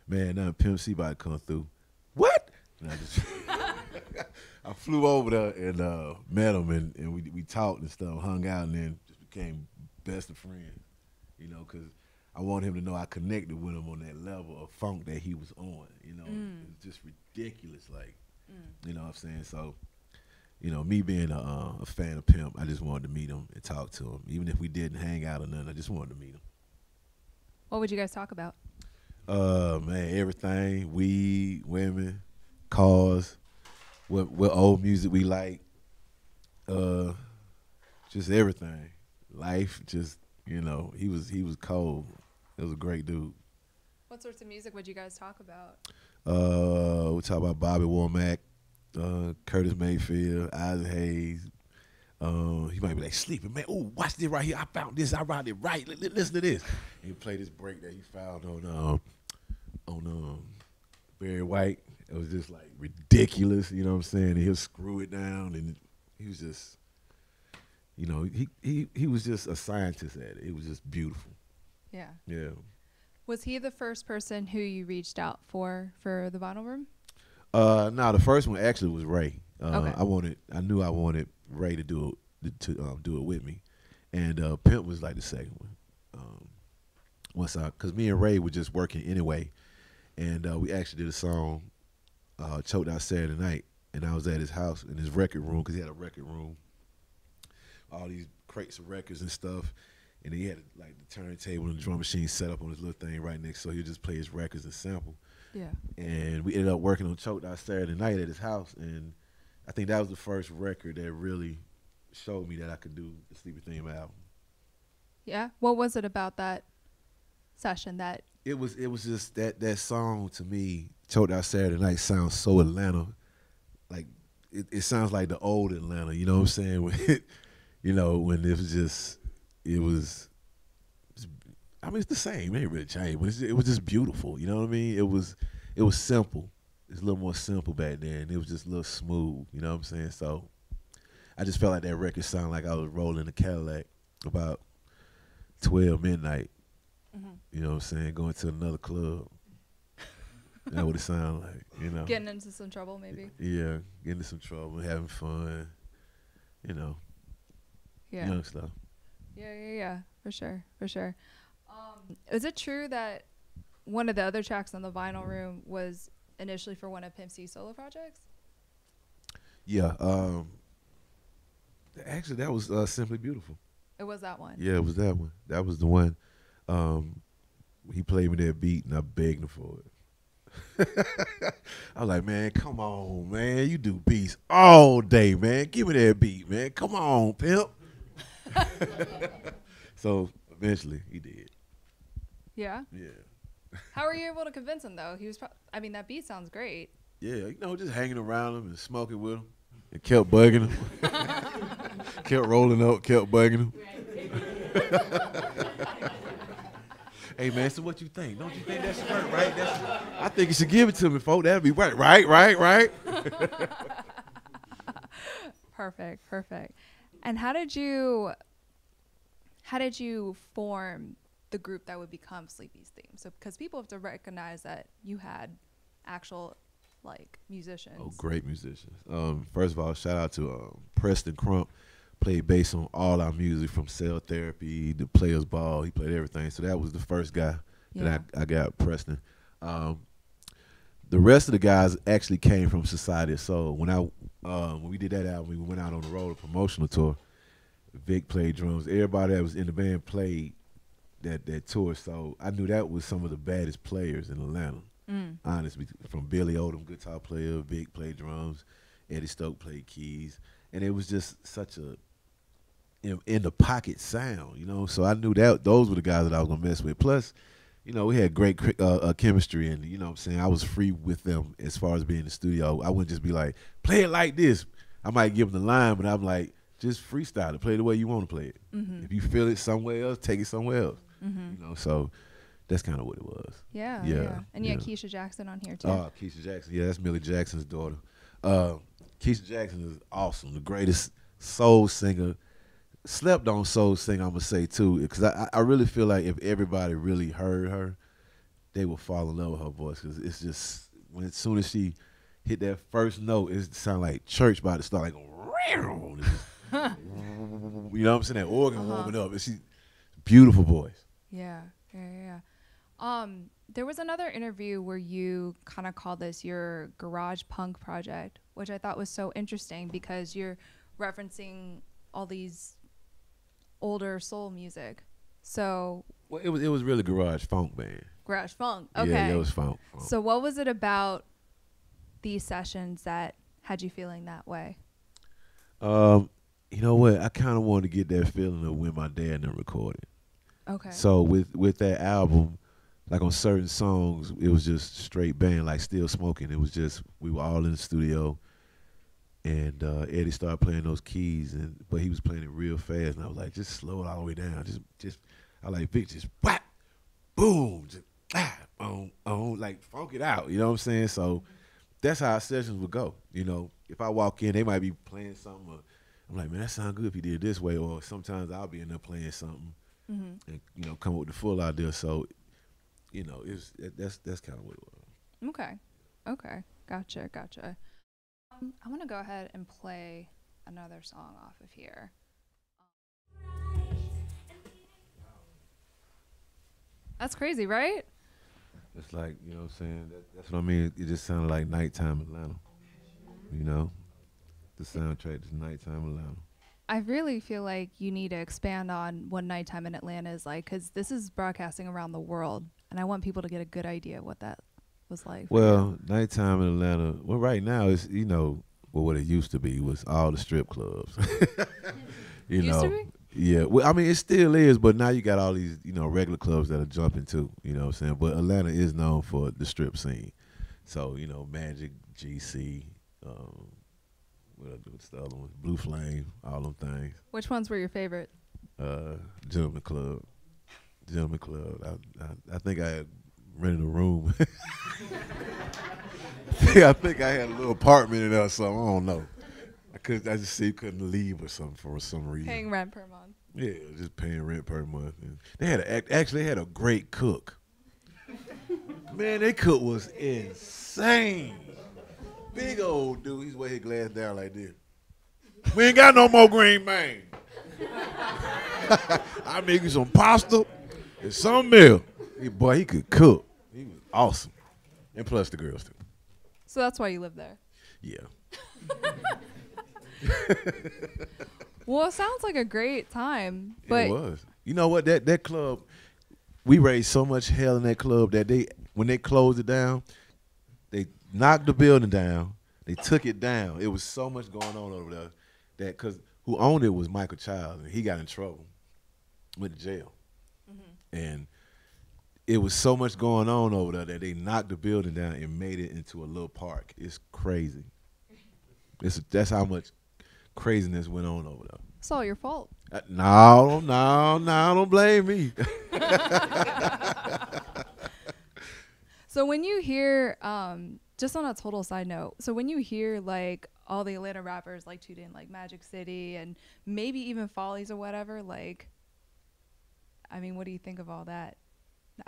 man, nothing, Pimp C about to come through. What? And I just I flew over there and uh, met him, and, and we we talked and stuff, hung out, and then just became best of friends, you know, because I wanted him to know I connected with him on that level of funk that he was on, you know. Mm. It was just ridiculous, like, mm. you know what I'm saying? So, you know, me being a, uh, a fan of Pimp, I just wanted to meet him and talk to him. Even if we didn't hang out or nothing, I just wanted to meet him. What would you guys talk about? Uh, man, everything, weed, women, cars, what, what old music we like, uh, just everything, life, just, you know, he was, he was cold. It was a great dude. What sorts of music would you guys talk about? Uh, we talk about Bobby Womack, uh, Curtis Mayfield, Isaac Hayes. Um, he might be like, sleeping, man. Oh, watch this right here. I found this. I wrote it right. L- listen to this. And he played this break that he found on um, on um, Barry White. It was just like ridiculous. You know what I'm saying? And he'll screw it down, and he was just, you know, he he he was just a scientist at it. It was just beautiful. Yeah. Yeah. Was he the first person who you reached out for for the Vinyl Room? Uh, no, the first one actually was Ray. Uh, okay. I wanted, I knew I wanted Ray to do it, to um, do it with me, and uh, Pimp was like the second one. Um, once I, cause me and Ray were just working anyway, and uh, we actually did a song, uh, Choked Out Saturday Night, and I was at his house in his record room, cause he had a record room, all these crates of records and stuff, and he had like the turntable and the drum machine set up on his little thing right next, so he'd just play his records and sample. Yeah. And we ended up working on Choked Out Saturday Night at his house, and I think that was the first record that really showed me that I could do the Sleepy Theme album. Yeah, what was it about that session that? It was it was just that that song to me, Choked Out Saturday Night, sounds so Atlanta, like it, it sounds like the old Atlanta. You know what I'm saying? When it, you know when it was just it was, I mean it's the same. It ain't really changed, but it's, it was just beautiful. You know what I mean? It was it was simple. It's a little more simple back then. It was just a little smooth, you know what I'm saying? So I just felt like that record sounded like I was rolling a Cadillac about twelve midnight. Mm-hmm. You know what I'm saying? Going to another club. That would it sound like, you know. Getting into some trouble maybe. Yeah, getting into some trouble, having fun, you know. Yeah. Young stuff. Yeah, yeah, yeah, for sure, for sure. Um, is it true that one of the other tracks on the Vinyl Room was initially for one of Pimp C's solo projects? Yeah. Um, actually, that was uh, Simply Beautiful. It was that one? Yeah, it was that one. That was the one. Um, he played me that beat, and I begged him for it. I was like, man, come on, man. You do beats all day, man. Give me that beat, man. Come on, Pimp. So eventually, he did. Yeah? Yeah. How were you able to convince him though? He was, pro I mean, that beat sounds great. Yeah, you know, just hanging around him and smoking with him, and kept bugging him, kept rolling up, kept bugging him. Hey man, so what you think? Don't you think that's right? Right? That's, I think you should give it to me, folks. That'd be right, right, right, right. Perfect, perfect. And how did you, how did you form the group that would become Sleepy's Theme? So because people have to recognize that you had actual like musicians. Oh, great musicians. Um, first of all, shout out to um, Preston Crump, played bass on all our music from Cell Therapy to Players Ball. He played everything. So that was the first guy yeah. that I, I got, Preston. Um, the rest of the guys actually came from Society of Soul. When I uh, when we did that album, we went out on the road, a promotional tour. Vic played drums. Everybody that was in the band played that that tour, so I knew that was some of the baddest players in Atlanta. Mm. Honestly, from Billy Odom, guitar player, Big played drums, Eddie Stoke played keys, and it was just such a in, in the pocket sound, you know. So I knew that those were the guys that I was gonna mess with. Plus, you know, we had great uh, uh, chemistry, and you know what I'm saying, I was free with them as far as being in the studio. I wouldn't just be like, play it like this. I might give them the line, but I'm like, just freestyle it, play the way you want to play it. Mm-hmm. If you feel it somewhere else, take it somewhere else. Mm-hmm. You know, so that's kind of what it was. Yeah, yeah. yeah. And you yeah. had Keisha Jackson on here too. Oh, uh, Keisha Jackson. Yeah, that's Millie Jackson's daughter. Uh, Keisha Jackson is awesome, the greatest soul singer. Slept on soul singer, I'm gonna say too, because I I really feel like if everybody really heard her, they would fall in love with her voice. Because it's just when as soon as she hit that first note, it sound like church about to start like, you know what I'm saying? That organ uh-huh. warming up. And she beautiful voice. Yeah, yeah, yeah. Um, there was another interview where you kind of called this your garage punk project, which I thought was so interesting because you're referencing all these older soul music. So well, it was it was really garage funk, man. Garage funk. Okay. Yeah, it was funk. funk. So what was it about these sessions that had you feeling that way? Um, you know what? I kind of wanted to get that feeling of when my dad done recorded. Okay. So with with that album, like on certain songs, it was just straight band, like Still Smokin'. It was just we were all in the studio, and uh, Eddie started playing those keys, and but he was playing it real fast, and I was like, just slow it all the way down. Just just I like Vic, just whap, boom, just ah, on on, like funk it out. You know what I'm saying? So that's how our sessions would go. You know, if I walk in, they might be playing something. Or I'm like, man, that sound good if you did it this way. Or sometimes I'll be in there playing something, mm-hmm. and you know, come up with the full idea. So, you know, it's that's that's kind of what it was. Okay, okay, gotcha, gotcha. Um, I want to go ahead and play another song off of here. That's crazy, right? It's like, you know what I'm saying? That, that's what I mean. It just sounded like nighttime Atlanta. You know? The soundtrack is nighttime Atlanta. I really feel like you need to expand on what nighttime in Atlanta is like, because this is broadcasting around the world, and I want people to get a good idea of what that was like. Well, nighttime in Atlanta, well, right now, it's, you know, well, what it used to be was all the strip clubs. you used know? To be? Yeah, well, I mean, it still is, but now you got all these, you know, regular clubs that are jumping too, you know what I'm saying? But Atlanta is known for the strip scene. So, you know, Magic, G C, um, what's the other one? Blue Flame, all them things. Which ones were your favorite? Uh, Gentleman Club. Gentleman Club. I, I, I think I had rented a room. I think I had a little apartment in there or something, I don't know. I could I just see couldn't leave or something for some reason. Paying rent per month. Yeah, just paying rent per month. And they had a, actually they had a great cook. Man, their cook was insane. Big old dude, he's weigh his glass down like this. We ain't got no more green beans. I make you some pasta and some milk. Hey, boy, he could cook. He was awesome. And plus the girls too. So that's why you live there. Yeah. Well, it sounds like a great time. But it was. You know what? That that club, we raised so much hell in that club that they when they closed it down, they knocked the building down. They took it down. It was so much going on over there that because who owned it was Michael Childs, and he got in trouble, went to jail, mm-hmm. and it was so much going on over there that they knocked the building down and made it into a little park. It's crazy. It's, that's how much craziness went on over there. It's all your fault. Uh, no, no, no, don't blame me. So when you hear, um, just on a total side note, so when you hear like all the Atlanta rappers like tune in like Magic City and maybe even Follies or whatever, like, I mean, what do you think of all that?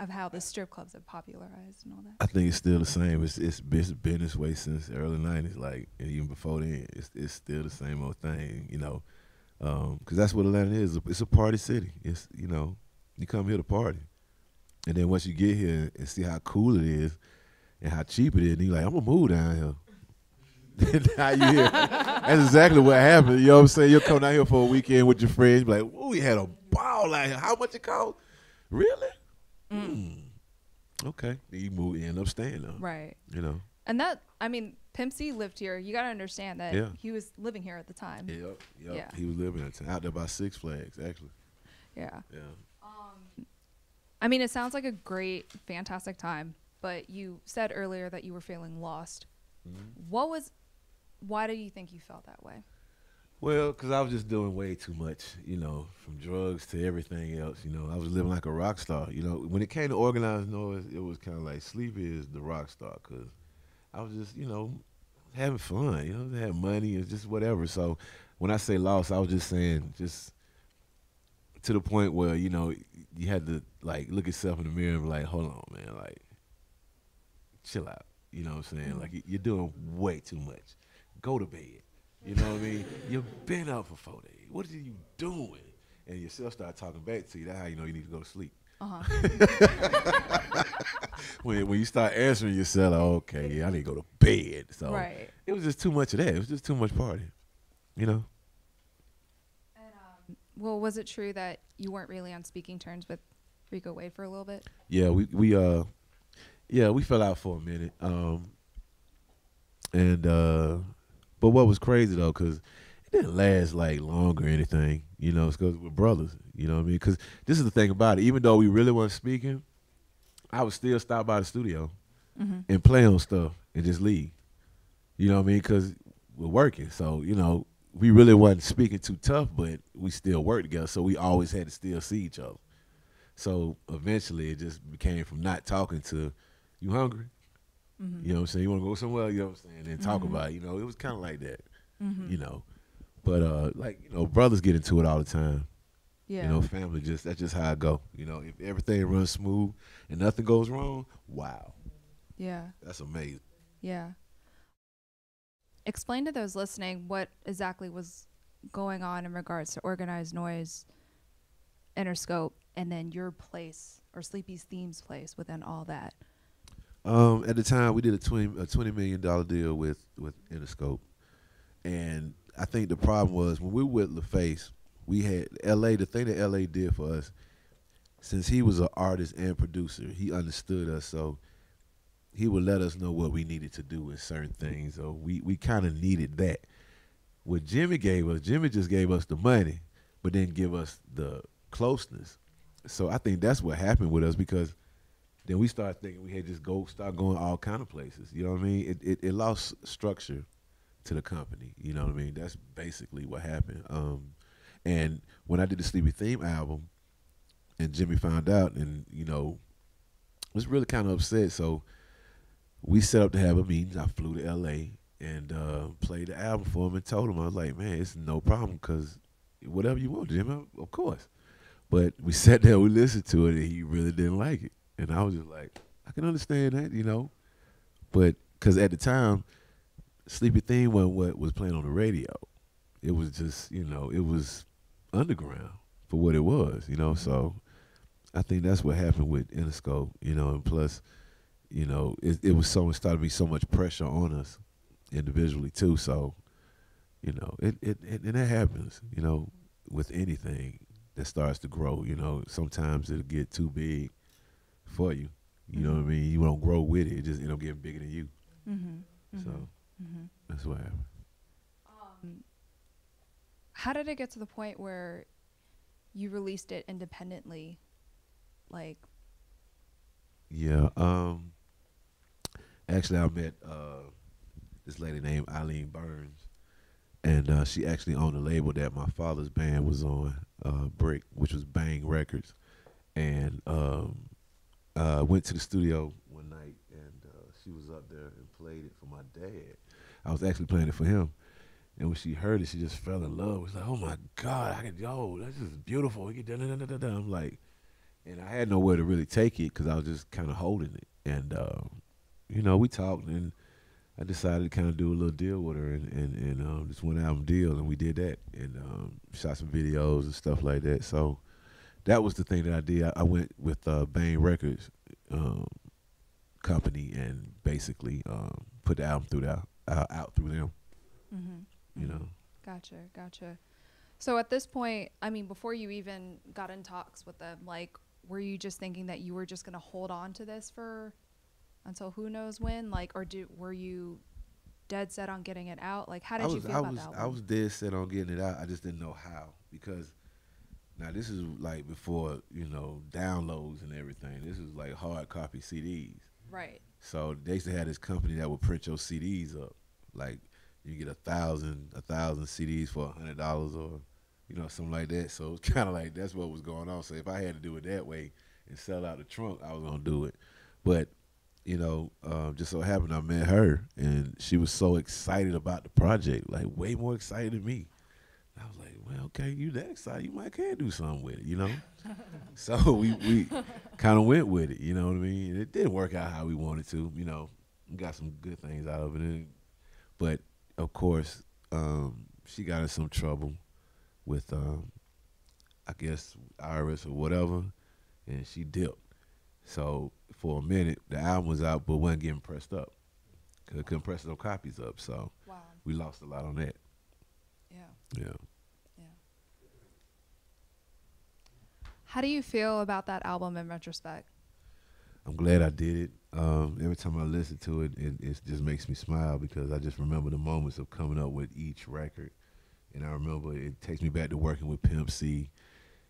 Of how the strip clubs have popularized and all that. I think it's still the same. It's it's, it's been this way since the early nineties, like, and even before then. It's it's still the same old thing, you know, because um, that's what Atlanta is. It's a party city. It's you know, you come here to party, and then once you get here and see how cool it is and how cheap it is, and you're like, I'm gonna move down here. Now you here. That's exactly what happened. You know what I'm saying? You'll come down here for a weekend with your friends, be like, oh, we had a ball out here. How much it cost? Really? Mm. Okay, you move, you end up staying though, right? You know, and that I mean, Pimp C lived here. You gotta understand that yeah. he was living here at the time. Yep, yep. Yeah, he was living at the time, out there by Six Flags, actually. Yeah, yeah. Um, I mean, it sounds like a great, fantastic time. But you said earlier that you were feeling lost. Mm-hmm. What was? Why do you think you felt that way? Well, because I was just doing way too much, you know, from drugs to everything else, you know. I was living like a rock star, you know. When it came to Organized Noize, it was kind of like Sleepy is the rock star because I was just, you know, having fun, you know, I had money and just whatever. So when I say lost, I was just saying just to the point where, you know, you had to, like, look yourself in the mirror and be like, hold on, man, like, chill out, you know what I'm saying? Like, you're doing way too much. Go to bed. You know what I mean? You've been out for four days. What are you doing? And yourself start talking back to you. That's how you know you need to go to sleep. Uh-huh. when, when you start answering yourself, like, okay, yeah, I need to go to bed. So right. It was just too much of that. It was just too much party, you know? And, um, well, was it true that you weren't really on speaking terms with Rico Wade for a little bit? Yeah, we, we, uh, yeah, we fell out for a minute. Um, and... Uh, But what was crazy, though, because it didn't last, like, long or anything, you know, because we're brothers, you know what I mean? Because this is the thing about it. Even though we really weren't speaking, I would still stop by the studio mm-hmm. and play on stuff and just leave, you know what I mean? Because we're working. So, you know, we really wasn't speaking too tough, but we still worked together, so we always had to still see each other. So eventually it just became from not talking to, you hungry? Mm-hmm. You know what I'm saying? You want to go somewhere, you know what I'm saying, and talk mm-hmm. about it. You know, it was kind of like that, mm-hmm. you know. But, uh, like, you know, brothers get into it all the time. Yeah. You know, family, just that's just how I go. You know, if everything runs smooth and nothing goes wrong, wow. Yeah. That's amazing. Yeah. Explain to those listening what exactly was going on in regards to Organized Noize, Interscope, and then your place or Sleepy's Themes place within all that. Um, at the time, we did a twenty, a twenty million dollar deal with with Interscope, and I think the problem was when we were with LaFace, we had L A. The thing that L A did for us, since he was an artist and producer, he understood us, so he would let us know what we needed to do with certain things. So we we kind of needed that. What Jimmy gave us, Jimmy just gave us the money, but didn't give us the closeness. So I think that's what happened with us because. Then we started thinking we had just go start going all kind of places. You know what I mean? It, it it lost structure to the company. You know what I mean? That's basically what happened. Um, and when I did the Sleepy Theme album, and Jimmy found out, and you know, was really kind of upset. So we set up to have a meeting. I flew to L A and uh, played the album for him and told him I was like, man, it's no problem because whatever you want, Jimmy, of course. But we sat there, we listened to it, and he really didn't like it. And I was just like, I can understand that, you know. But, because at the time, Sleepy Theme wasn't what was playing on the radio. It was just, you know, it was underground for what it was, you know. So, I think that's what happened with Interscope, you know. And plus, you know, it, it was so, it started to be so much pressure on us individually, too. So, you know, it, it, it and that happens, you know, with anything that starts to grow, you know. Sometimes it'll get too big. For you, you mm-hmm. know what I mean? You don't grow with it. It just end up getting bigger than you. Mm-hmm. So mm-hmm. that's what happened. Um, how did it get to the point where you released it independently? Like, yeah. Um, actually, I met uh, this lady named Eileen Burns, and uh, she actually owned a label that my father's band was on, uh, Brick, which was Bang Records, and um. Uh, went to the studio one night, and uh, she was up there and played it for my dad. I was actually playing it for him, and when she heard it, she just fell in love. She's like, "Oh my God, I can, yo, that's just beautiful." I'm like, and I had nowhere to really take it because I was just kind of holding it. And uh, you know, we talked, and I decided to kind of do a little deal with her, and and, and um, just one album deal, and we did that, and um, shot some videos and stuff like that. So. That was the thing that I did. I, I went with uh, Bang Records um, company and basically um, put the album through the, uh, out through them. Mm-hmm. You mm-hmm. know. Gotcha, gotcha. So at this point, I mean, before you even got in talks with them, like, were you just thinking that you were just gonna hold on to this for until who knows when? Like, or do were you dead set on getting it out? Like, how did was, you feel I about was, that? One? I was dead set on getting it out. I just didn't know how because. Now, this is like before, you know, downloads and everything. This is like hard copy C Ds. Right. So they used to have this company that would print your C Ds up. Like, you get a thousand a thousand C Ds for a hundred dollars or, you know, something like that. So it's kind of like that's what was going on. So if I had to do it that way and sell out the trunk, I was gonna do it. But you know, um, just so happened I met her, and she was so excited about the project, like way more excited than me. I was like, well, okay, you that excited, you might can do something with it, you know? So we, we kind of went with it, you know what I mean? And it didn't work out how we wanted to, you know. We got some good things out of it. But, of course, um, she got in some trouble with, um, I guess, I R S or whatever, and she dipped. So for a minute, the album was out, but wasn't getting pressed up. Because couldn't press no copies up, so wow. We lost a lot on that. Yeah. Yeah. How do you feel about that album in retrospect? I'm glad I did it. Um, every time I listen to it, it, it just makes me smile because I just remember the moments of coming up with each record. And I remember it takes me back to working with Pimp C.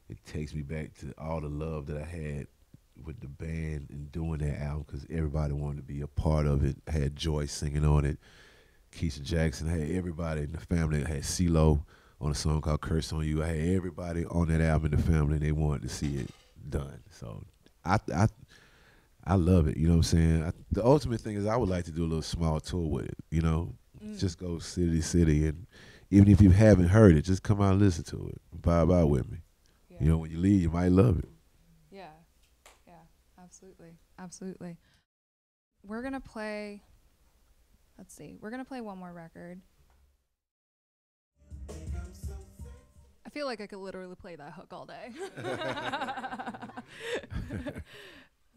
It takes me back to all the love that I had with the band and doing that album because everybody wanted to be a part of it. I had Joyce singing on it. Keisha Jackson, I had everybody in the family. I had CeeLo on a song called Curse on You. I had everybody on that album in the family, and they wanted to see it done. So I I, I love it, you know what I'm saying? I, the ultimate thing is I would like to do a little small tour with it, you know? Mm. Just go city to city, and even if you haven't heard it, just come out and listen to it. Vibe out with me. Yeah. You know, when you leave, you might love it. Yeah, yeah, absolutely, absolutely. We're gonna play, let's see, we're gonna play one more record. I feel like I could literally play that hook all day.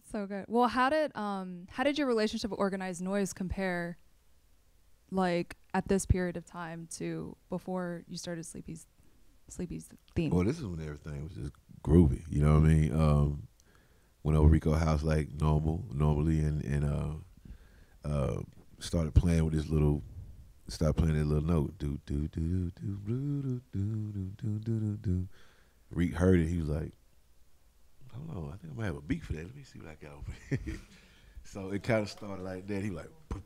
So good. Well, how did um how did your relationship with Organized Noize compare, like, at this period of time to before you started Sleepy's Sleepy's theme? Well, this is when everything was just groovy. You know what I mean? Um, went over Rico house like normal, normally, and and uh, uh, started playing with this little. Start playing that little note. Do, do, do, do, do, do, do, do, do, do, do. Reek heard it. He was like, hold on, I think I might have a beat for that. Let me see what I got over here. So it kind of started like that. He was like,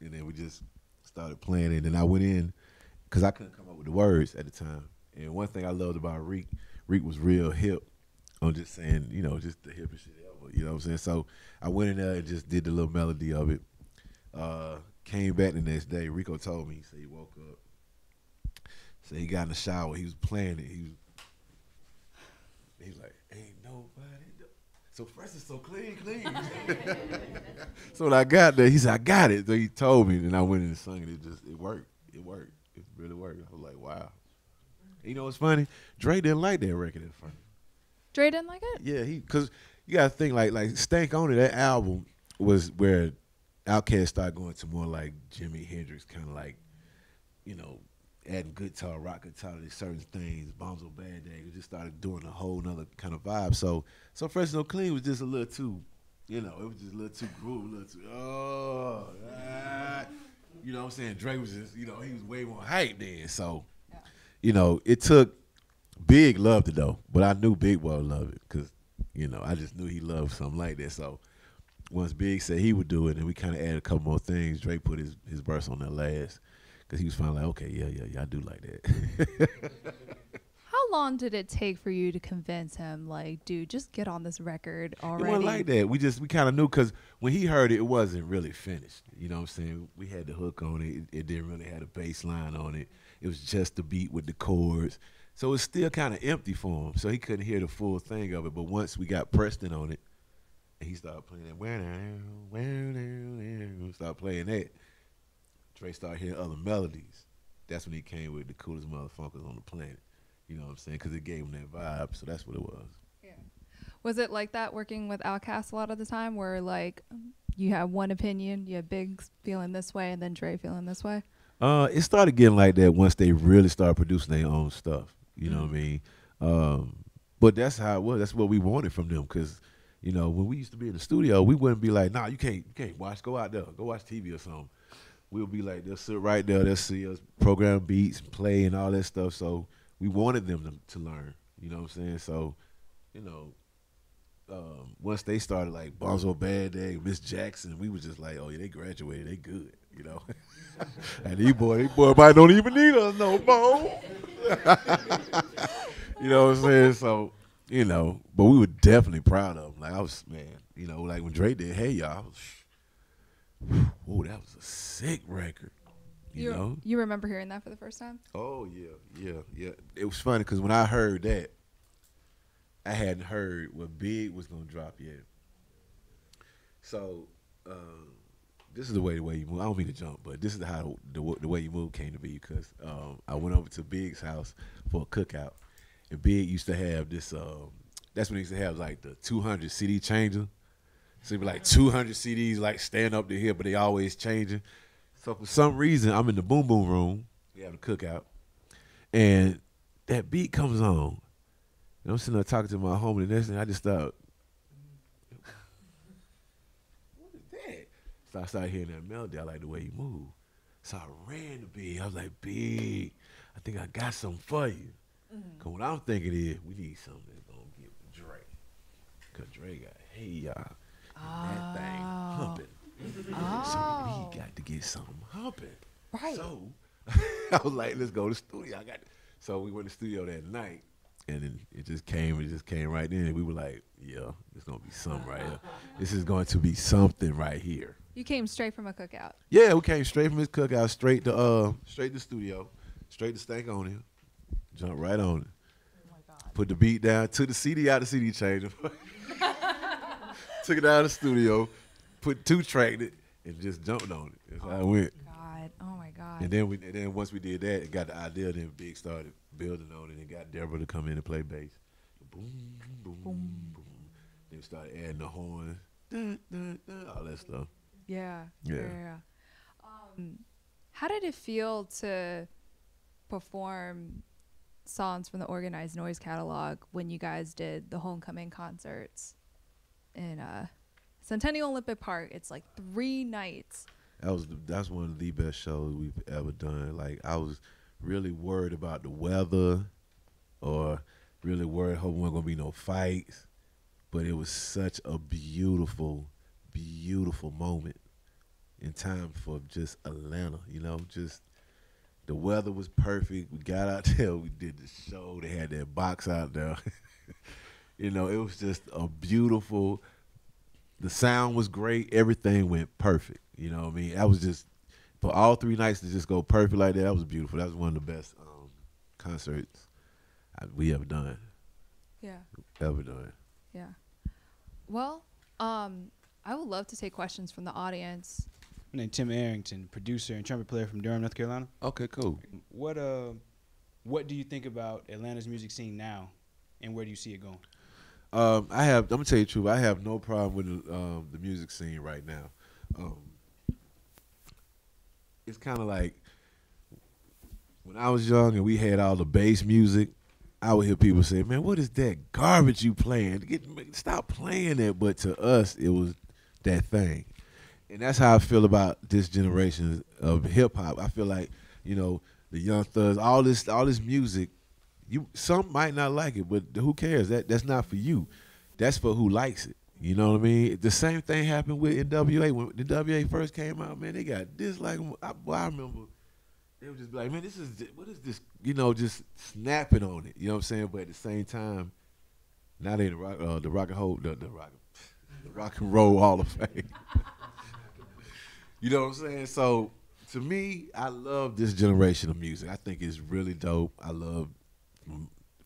and then we just started playing it. And I went in because I couldn't come up with the words at the time. And one thing I loved about Reek, Reek was real hip. I'm just saying, you know, just the hippest shit ever. You know what I'm saying? So I went in there and just did the little melody of it. Uh, Came back the next day. Rico told me. He said he woke up. Said he got in the shower. He was playing it. He was. He was like, "Ain't nobody." Do so fresh is so clean, clean. So when I got there, he said, "I got it." So he told me, and I went in and sung it. It just, it worked. It worked. It really worked. I was like, "Wow." And you know what's funny? Dre didn't like that record at first. Dre didn't like it. Yeah, he because you gotta think like like Stank On It. That album was where OutKast started going to more like Jimi Hendrix, kind of like, you know, adding guitar, rock guitar to certain things. Bonzo Bad Day, we just started doing a whole nother kind of vibe. So, so Fresh No Clean was just a little too, you know, it was just a little too groovy, a little too, oh, ah. You know what I'm saying? Dre was just, you know, he was way more hype then. So, yeah. You know, it took, Big loved it though, but I knew Big would love it because, you know, I just knew he loved something like that. So, once Big said he would do it, and we kind of added a couple more things, Dre put his, his verse on that last because he was finally like, okay, yeah, yeah, yeah, I do like that. How long did it take for you to convince him, like, dude, just get on this record already? It wasn't like that. We just, we kind of knew because when he heard it, it wasn't really finished. You know what I'm saying? We had the hook on it. It, it didn't really have a bass line on it. It was just the beat with the chords. So it's still kind of empty for him. So he couldn't hear the full thing of it. But once we got Preston on it, he started playing that, where now, where now, started playing that. Dre started hearing other melodies. That's when he came with the coolest motherfuckers on the planet. You know what I'm saying? Because it gave him that vibe, so that's what it was. Yeah. Was it like that working with OutKast a lot of the time, where like you had one opinion, you had Big feeling this way, and then Dre feeling this way? Uh, it started getting like that once they really started producing their own stuff. You know what I mean? Um, but that's how it was. That's what we wanted from them, because you know, when we used to be in the studio, we wouldn't be like, nah, you can't, you can't watch, go out there, go watch T V or something. We'll be like, they'll sit right there, they'll see us program beats and play and all that stuff. So we wanted them to, to learn, you know what I'm saying? So, you know, um, once they started like Bonzo Bad Day, Miss Jackson, we was just like, oh yeah, they graduated, they good, you know. And these boy, these boy might don't even need us no more. You know what I'm saying? So, you know, but we were definitely proud of them. Like I was, man, you know, like when Dre did Hey Y'all, I was, whoa, that was a sick record. You, you know? You remember hearing that for the first time? Oh yeah, yeah, yeah. It was funny because when I heard that, I hadn't heard what Big was gonna drop yet. So uh, this is the way the way you move. I don't mean to jump, but this is how the the way you move came to be. Because um, I went over to Big's house for a cookout, and Big used to have this. Um, that's when he used to have like the two hundred C D changer. So it'd be like two hundred C Ds like stand up to here, but they always changing. So for some reason, I'm in the boom boom room, we having a cookout, and that beat comes on. And I'm sitting there talking to my homie, and the next thing I just thought, what is that? So I started hearing that melody. I like the way you move. So I ran to Big. I was like, Big, I think I got something for you. Mm-hmm. Cause what I'm thinking is, we need something that's gonna get Dre. Cause Dre got Hey Y'all, oh. That thing humping. Oh. So we got to get something humping. Right. So I was like, let's go to the studio. I got to. So we went to the studio that night, and then it just came. It just came right in. And we were like, yeah, it's gonna be something right here. This is going to be something right here. You came straight from a cookout. Yeah, we came straight from his cookout, straight to uh, straight to the studio, straight to Stank on him, jumped right on it. Oh my God. Put the beat down, took the C D out the C D changer, took it out of the studio. Put two tracked it and just jumped on it. That's oh how I went. God, oh my God! And then we, and then once we did that, it got the idea. Then Big started building on it and got Deborah to come in and play bass. Boom, boom, boom. boom. Then we started adding the horn, dun, dun, dun, all that stuff. Yeah, yeah. yeah, yeah. Um, how did it feel to perform songs from the Organized Noize catalog when you guys did the homecoming concerts in uh? Centennial Olympic Park? It's like three nights. That was the, that's one of the best shows we've ever done. Like I was really worried about the weather, or really worried hoping there weren't gonna be no fights. But it was such a beautiful, beautiful moment in time for just Atlanta. You know, just the weather was perfect. We got out there, we did the show. They had that box out there. You know, it was just a beautiful. The sound was great. Everything went perfect. You know what I mean? That was just, for all three nights to just go perfect like that, that was beautiful. That was one of the best um, concerts I, we ever done. Yeah. Ever done. Yeah. Well, um, I would love to take questions from the audience. My name's Tim Arrington, producer and trumpet player from Durham, North Carolina. Okay, cool. What, uh, what do you think about Atlanta's music scene now, and where do you see it going? Um, I have. I'm gonna tell you the truth. I have no problem with the, um, the music scene right now. Um, it's kind of like when I was young and we had all the bass music. I would hear people say, "Man, what is that garbage you playing? Get, stop playing that." But to us, it was that thing, and that's how I feel about this generation of hip hop. I feel like, you know, the young thugs, all this, all this music. You, some might not like it, but who cares? That that's not for you. That's for who likes it. You know what I mean? The same thing happened with N W A when the N W A first came out. Man, they got this like I, well, I remember they would just be like, man, this is what is this? You know, just snapping on it. You know what I'm saying? But at the same time, now they the rock, uh, the rock and roll, the, the rock, the rock and roll Hall of Fame. You know what I'm saying? So to me, I love this generation of music. I think it's really dope. I love.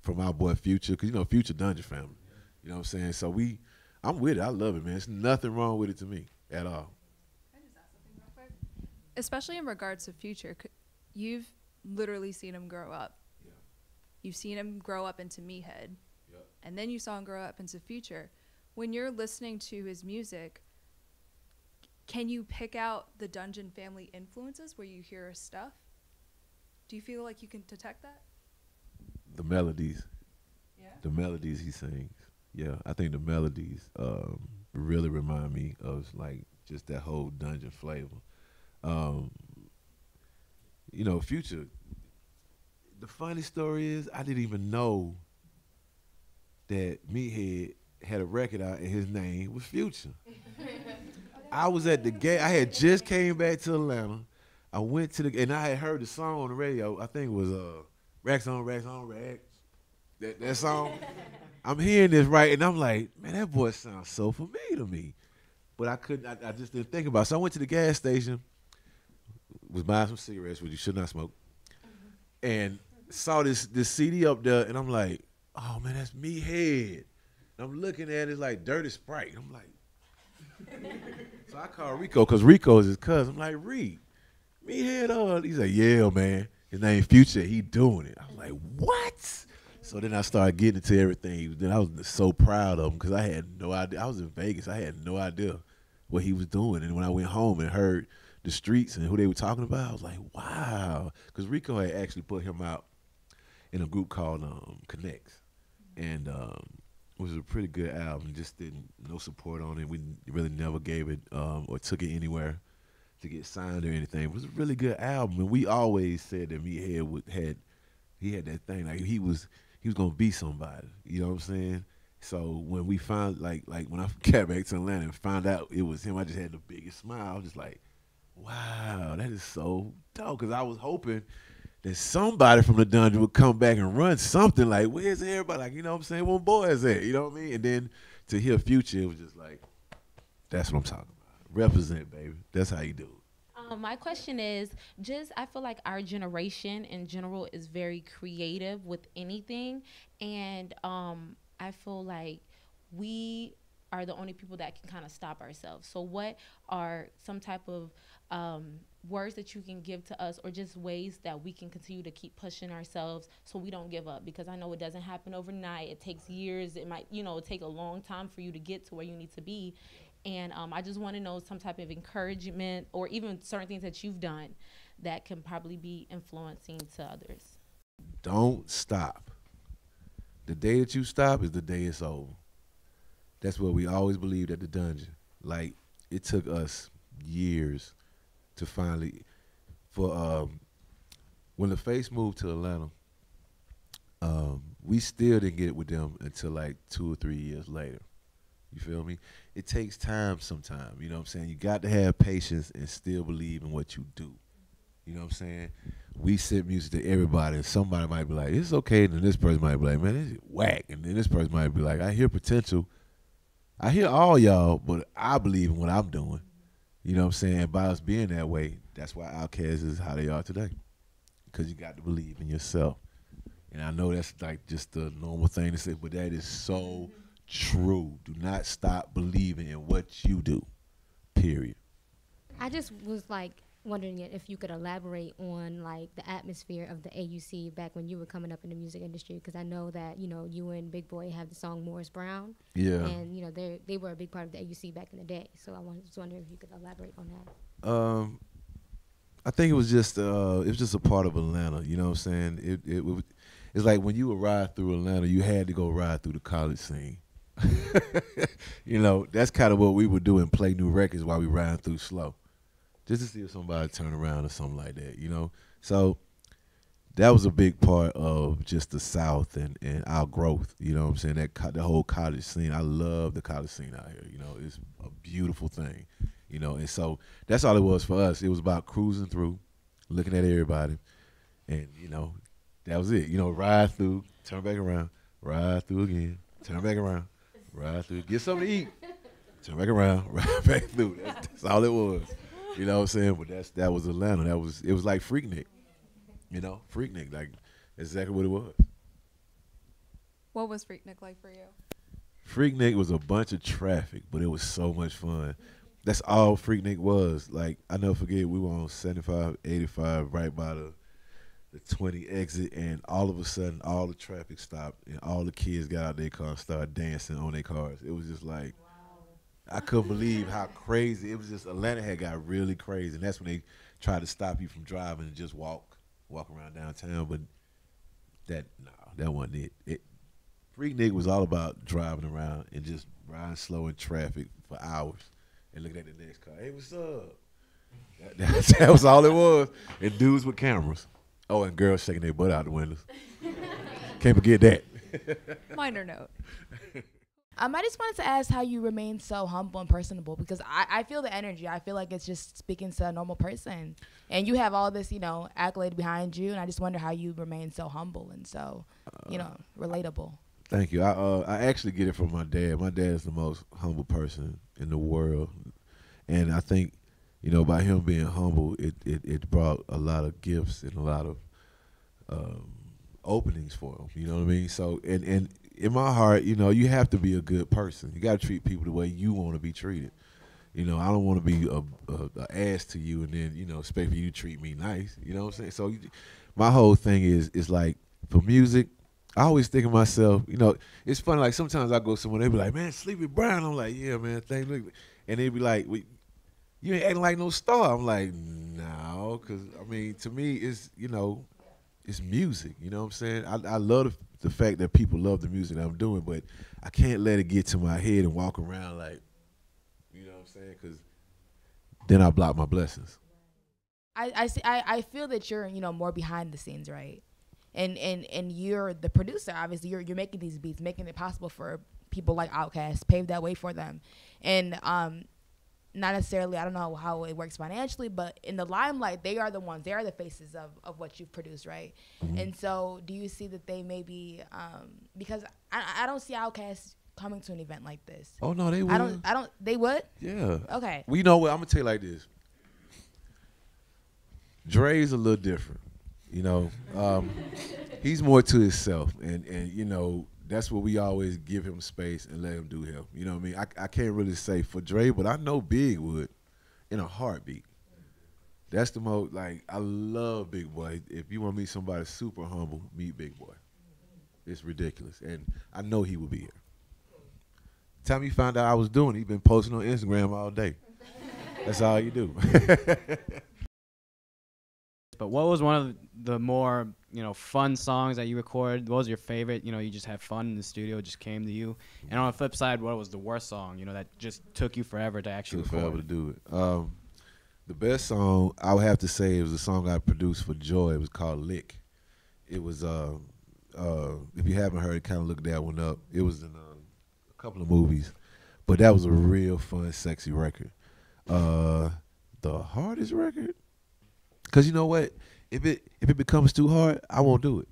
From our boy Future, because you know Future Dungeon family, you know what I'm saying. So we, I'm with it. I love it, man. There's nothing wrong with it to me at all. Can I just ask something real quick? Especially in regards to Future, you've literally seen him grow up. Yeah. You've seen him grow up into Meathead, yep. And then you saw him grow up into Future. When you're listening to his music, can you pick out the Dungeon family influences where you hear his stuff? Do you feel like you can detect that? The melodies, yeah. The melodies he sings. Yeah, I think the melodies um, really remind me of like just that whole Dungeon flavor. Um, you know, Future, the funny story is I didn't even know that Meathead had a record out, and his name was Future. I was at the gate. I had just came back to Atlanta. I went to the, and I had heard the song on the radio. I think it was uh, Racks on Racks on Racks. That, that song. I'm hearing this, right, and I'm like, man, that boy sounds so familiar to me. But I couldn't, I, I just didn't think about it. So I went to the gas station, was buying some cigarettes, which you should not smoke, and saw this this C D up there, and I'm like, oh, man, that's Me Head. And I'm looking at it, it's like Dirty Sprite. I'm like, so I called Rico, because Rico is his cousin. I'm like, Reed, Me Head on. He's like, yeah, man. His name Future, he doing it. I'm like, what? So then I started getting into everything. Then I was so proud of him because I had no idea. I was in Vegas. I had no idea what he was doing. And when I went home and heard the streets and who they were talking about, I was like, wow. Because Rico had actually put him out in a group called um, Connects. And um, it was a pretty good album. Just didn't, no support on it. We really never gave it um, or took it anywhere to get signed or anything. It was a really good album. And we always said that me had, would, had, he had that thing. Like he was... he was gonna be somebody, you know what I'm saying? So when we found, like, like when I got back to Atlanta and found out it was him, I just had the biggest smile. I was just like, wow, that is so dope. Cause I was hoping that somebody from the Dungeon would come back and run something like, where's everybody? Like, you know what I'm saying? Where boy is at? You know what I mean? And then to hear Future, it was just like, that's what I'm talking about. Represent, baby. That's how you do it. My question is, just I feel like our generation in general is very creative with anything, and um, I feel like we are the only people that can kind of stop ourselves. So what are some type of um, words that you can give to us, or just ways that we can continue to keep pushing ourselves so we don't give up? Because I know it doesn't happen overnight. It takes years. It might, you know, take a long time for you to get to where you need to be. And um, I just want to know some type of encouragement or even certain things that you've done that can probably be influencing to others. Don't stop. The day that you stop is the day it's over. That's what we always believed at the Dungeon. Like, it took us years to finally, for um, when the Face moved to Atlanta, um, we still didn't get it with them until like two or three years later. You feel me? It takes time sometimes, you know what I'm saying? You got to have patience and still believe in what you do. You know what I'm saying? We send music to everybody, and somebody might be like, it's okay, and then this person might be like, man, this is whack. And then this person might be like, I hear potential. I hear all y'all, but I believe in what I'm doing. You know what I'm saying? And by us being that way, that's why OutKast is how they are today. Because you got to believe in yourself. And I know that's like just the normal thing to say, but that is so true. Do not stop believing in what you do, period. I just was like wondering if you could elaborate on like the atmosphere of the A U C back when you were coming up in the music industry, because I know that, you know, you and Big Boy have the song Morris Brown. Yeah. And, you know, they they were a big part of the A U C back in the day. So I was wondering if you could elaborate on that. Um, I think it was just uh, it was just a part of Atlanta. You know what I'm saying? It it was, it's like when you would ride through Atlanta, you had to go ride through the college scene. You know, that's kind of what we would do and play new records while we riding through slow, just to see if somebody turn around or something like that, you know. So that was a big part of just the South and, and our growth, you know what I'm saying, that co the whole college scene. I love the college scene out here, you know. It's a beautiful thing, you know. And so that's all it was for us. It was about cruising through, looking at everybody, and, you know, that was it. You know, ride through, turn back around, ride through again, turn back around, ride through, get something to eat, turn back around, ride back through. That's, that's all it was. You know what I'm saying? But that's, that was Atlanta. That was, it was like Freaknik, you know, Freaknik. Like, that's exactly what it was. What was Freaknik like for you? Freaknik was a bunch of traffic, but it was so much fun. That's all Freaknik was. Like, I never forget, we were on seventy-five, eighty-five, right by the twenty exit, and all of a sudden all the traffic stopped and all the kids got out their car and started dancing on their cars. It was just like, wow. I couldn't believe how crazy. It was just, Atlanta had got really crazy, and that's when they tried to stop you from driving and just walk, walk around downtown, but that, no, that wasn't it. it Freaknik was all about driving around and just riding slow in traffic for hours and looking at the next car. Hey, what's up? That, that, that was all it was, and dudes with cameras. Oh, and girls shaking their butt out the windows. Can't forget that. Minor note. Um, I just wanted to ask how you remain so humble and personable, because I, I feel the energy. I feel like it's just speaking to a normal person. And you have all this, you know, accolade behind you, and I just wonder how you remain so humble and so, you know, relatable. Thank you. I uh, I actually get it from my dad. My dad is the most humble person in the world. And I think, you know, by him being humble, it, it, it brought a lot of gifts and a lot of um, openings for him. You know what I mean? So, and, and in my heart, you know, you have to be a good person. You got to treat people the way you want to be treated. You know, I don't want to be a, a, a ass to you and then, you know, expect for you to treat me nice. You know what I'm saying? So you, my whole thing is, is like, for music, I always think of myself, you know, it's funny, like sometimes I go somewhere, they be like, man, Sleepy Brown. I'm like, yeah, man, thank you. And they be like, we, you ain't acting like no star. I'm like, no, because, I mean, to me, it's, you know, it's music. You know what I'm saying? I, I love the, the fact that people love the music that I'm doing, but I can't let it get to my head and walk around like, you know what I'm saying? Because then I block my blessings. I, I, see, I, I feel that you're, you know, more behind the scenes, right? And, and and you're the producer, obviously. You're, you're making these beats, making it possible for people like OutKast, pave that way for them. And um, not necessarily, I don't know how it works financially, but in the limelight, they are the ones, they are the faces of, of what you've produced, right? Mm-hmm. And so do you see that they maybe, um, because I, I don't see OutKast coming to an event like this. Oh, no, they would. I don't, I don't, they would? Yeah. Okay. Well, you know what, I'm going to tell you like this. Dre's a little different. You know, um, he's more to himself, and, and, you know, that's what we always give him space and let him do him. You know what I mean? I, I can't really say for Dre, but I know Big would in a heartbeat. That's the most, like, I love Big Boy. If you want to meet somebody super humble, meet Big Boy. It's ridiculous, and I know he will be here. The time he found out I was doing it, he's been posting on Instagram all day. That's all you do. But what was one of the more, you know, fun songs that you recorded? What was your favorite? You know, you just had fun in the studio, it just came to you. And on the flip side, what was the worst song, you know, that just took you forever to actually took record? Forever to do it. Um, the best song, I would have to say, it was a song I produced for Joy. It was called Lick. It was, uh, uh, if you haven't heard it, kind of look that one up. It was in uh, a couple of movies. But that was a real fun, sexy record. Uh, the hardest record? Because you know what? If it if it becomes too hard, I won't do it.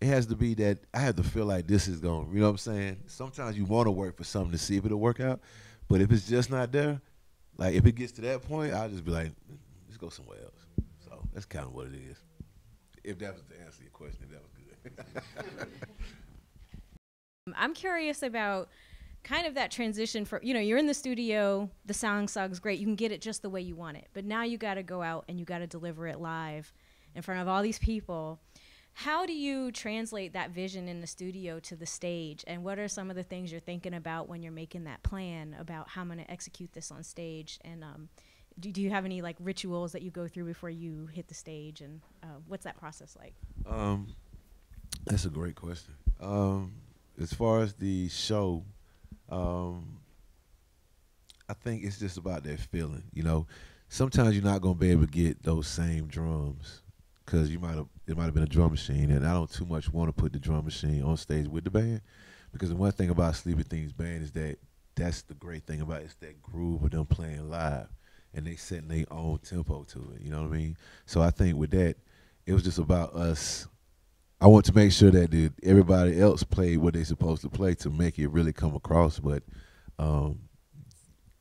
It has to be that I have to feel like this is going, you know what I'm saying? Sometimes you want to work for something to see if it'll work out. But if it's just not there, like if it gets to that point, I'll just be like, let's go somewhere else. So that's kind of what it is. If that was the answer to your question, if that was good. I'm curious about kind of that transition for, you know, you're in the studio, the song sucks, great, you can get it just the way you want it. But now you got to go out and you got to deliver it live in front of all these people. How do you translate that vision in the studio to the stage? And what are some of the things you're thinking about when you're making that plan about how I'm going to execute this on stage? And um, do, do you have any like rituals that you go through before you hit the stage? And uh, what's that process like? Um, that's a great question. Um, as far as the show, Um, I think it's just about that feeling, you know. Sometimes you're not gonna be able to get those same drums because you might have it might have been a drum machine, and I don't too much want to put the drum machine on stage with the band, because the one thing about Sleepy Things Band is that that's the great thing about it, it's that groove of them playing live, and they setting their own tempo to it. You know what I mean? So I think with that, it was just about us. I want to make sure that the, everybody else played what they're supposed to play to make it really come across. But um,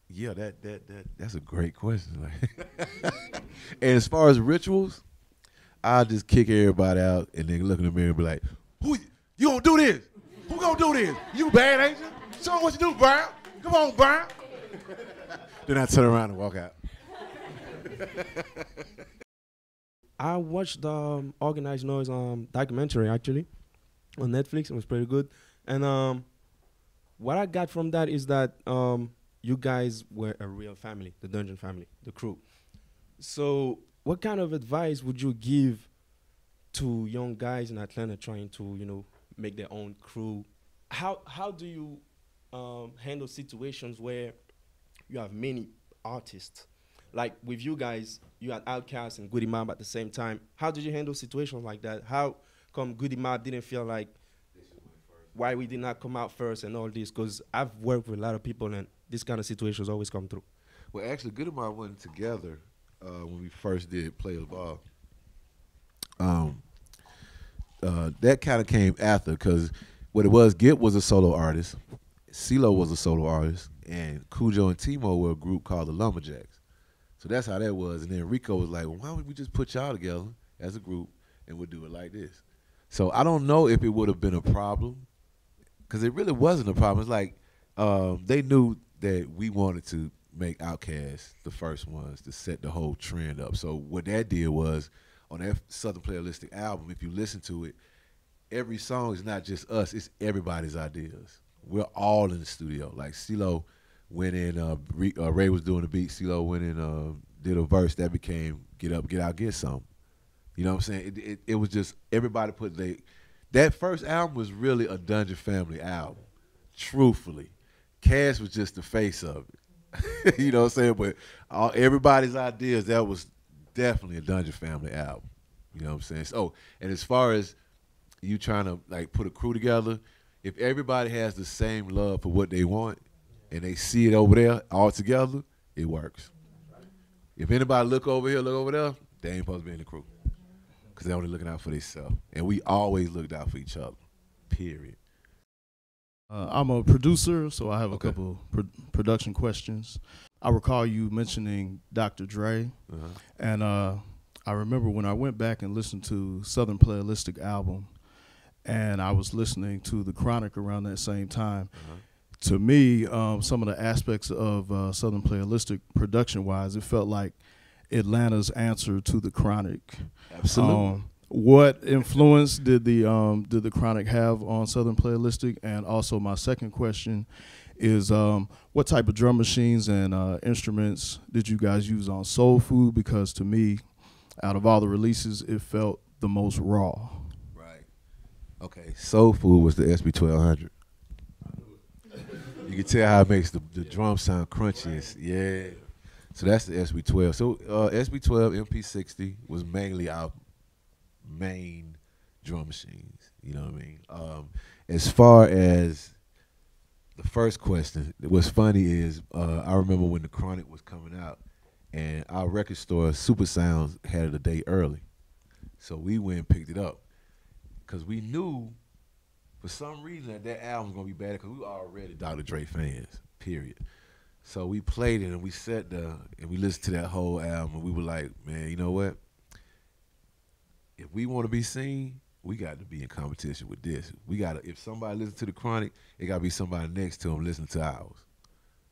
yeah, that that that that's a great question. And as far as rituals, I just kick everybody out and then look in the mirror and be like, "Who you gonna do this? Who gonna do this? You bad, ain't you? Show them what you do, Brian. Come on, Brian." Then I turn around and walk out. I watched the um, Organized Noize um, documentary, actually, on Netflix. It was pretty good. And um, what I got from that is that um, you guys were a real family, the Dungeon family, the crew. So what kind of advice would you give to young guys in Atlanta trying to, you know, make their own crew? How, how do you um, handle situations where you have many artists? Like with you guys, you had OutKast and Goody Mob at the same time. How did you handle situations like that? How come Goody Mob didn't feel like why we did not come out first and all this, because I've worked with a lot of people and this kind of situations always come through. Well, actually, Good and I went together uh, when we first did Players Ball. Um, uh, that kind of came after, because what it was, Gip was a solo artist, CeeLo was a solo artist, and Cujo and Timo were a group called the Lumberjacks. So that's how that was. And then Rico was like, well, why don't we just put y'all together as a group and we'll do it like this? So I don't know if it would have been a problem, because it really wasn't a problem. It's like um, they knew that we wanted to make OutKast the first ones to set the whole trend up. So what that did was, on that Southern Playalistic album, if you listen to it, every song is not just us, it's everybody's ideas. We're all in the studio. Like CeeLo went in, uh, Re uh, Ray was doing the beat, CeeLo went in, uh, did a verse, that became Get Up, Get Out, Get Some. You know what I'm saying? It, it, it was just everybody put their, that first album was really a Dungeon family album, truthfully. Cash was just the face of it. You know what I'm saying? But all, everybody's ideas, that was definitely a Dungeon family album. You know what I'm saying? So, and as far as you trying to like put a crew together, if everybody has the same love for what they want and they see it over there all together, it works. If anybody look over here, look over there, they ain't supposed to be in the crew. Because they're only looking out for themselves. And we always looked out for each other, period. Uh, I'm a producer, so I have okay. a couple pro production questions. I recall you mentioning Doctor Dre. Uh-huh. And uh, I remember when I went back and listened to Southern Playalistic album, and I was listening to The Chronic around that same time. Uh-huh. To me, um, some of the aspects of uh, Southern Playalistic production-wise, it felt like Atlanta's answer to The Chronic. Absolutely. Um, what influence did the um, did the Chronic have on Southern Playalistic? And also, my second question is, um, what type of drum machines and uh, instruments did you guys use on Soul Food? Because to me, out of all the releases, it felt the most raw. Right. Okay. Soul Food was the S B twelve hundred. You can tell how it makes the, the yeah. drum sound crunchy. Yeah. So that's the S B twelve. So uh, S B twelve M P sixty was mainly our main drum machines. You know what I mean? Um, as far as the first question, what's funny is uh, I remember when The Chronic was coming out, and our record store, Super Sounds, had it a day early. So we went and picked it up because we knew for some reason that that album was going to be bad because we were already Doctor Dre fans, period. So we played it and we sat there and we listened to that whole album and we were like, man, you know what? If we want to be seen, we got to be in competition with this. We got to, if somebody listens to The Chronic, it got to be somebody next to them listening to ours.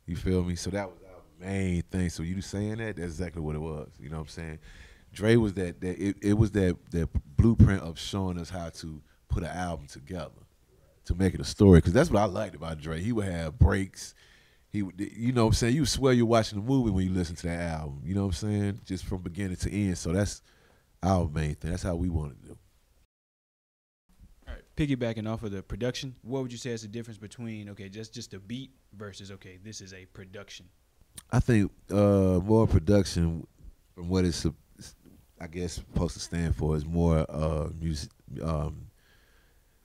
You feel me? So that was our main thing. So you saying that, that's exactly what it was. You know what I'm saying? Dre was that, that it, it was that, that blueprint of showing us how to put an album together to make it a story. Because that's what I liked about Dre. He would have breaks. He, you know what I'm saying? You swear you're watching the movie when you listen to that album. You know what I'm saying? Just from beginning to end. So that's our main thing. That's how we want to do. All right. Piggybacking off of the production, what would you say is the difference between, okay, just, just a beat versus, okay, this is a production? I think uh, more production from what it's, I guess, supposed to stand for is more uh, music, um,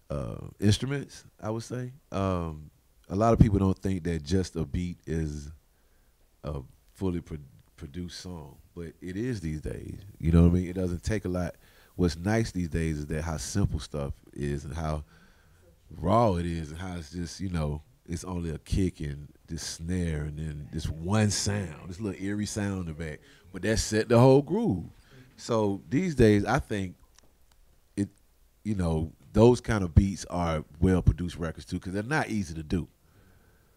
uh, instruments, I would say. Um, A lot of people don't think that just a beat is a fully pro produced song, but it is these days. You know what I mean? It doesn't take a lot. What's nice these days is that how simple stuff is and how raw it is and how it's just, you know, it's only a kick and this snare and then this one sound, this little eerie sound in the back, but that set the whole groove. So these days, I think it, you know, those kind of beats are well-produced records too because they're not easy to do.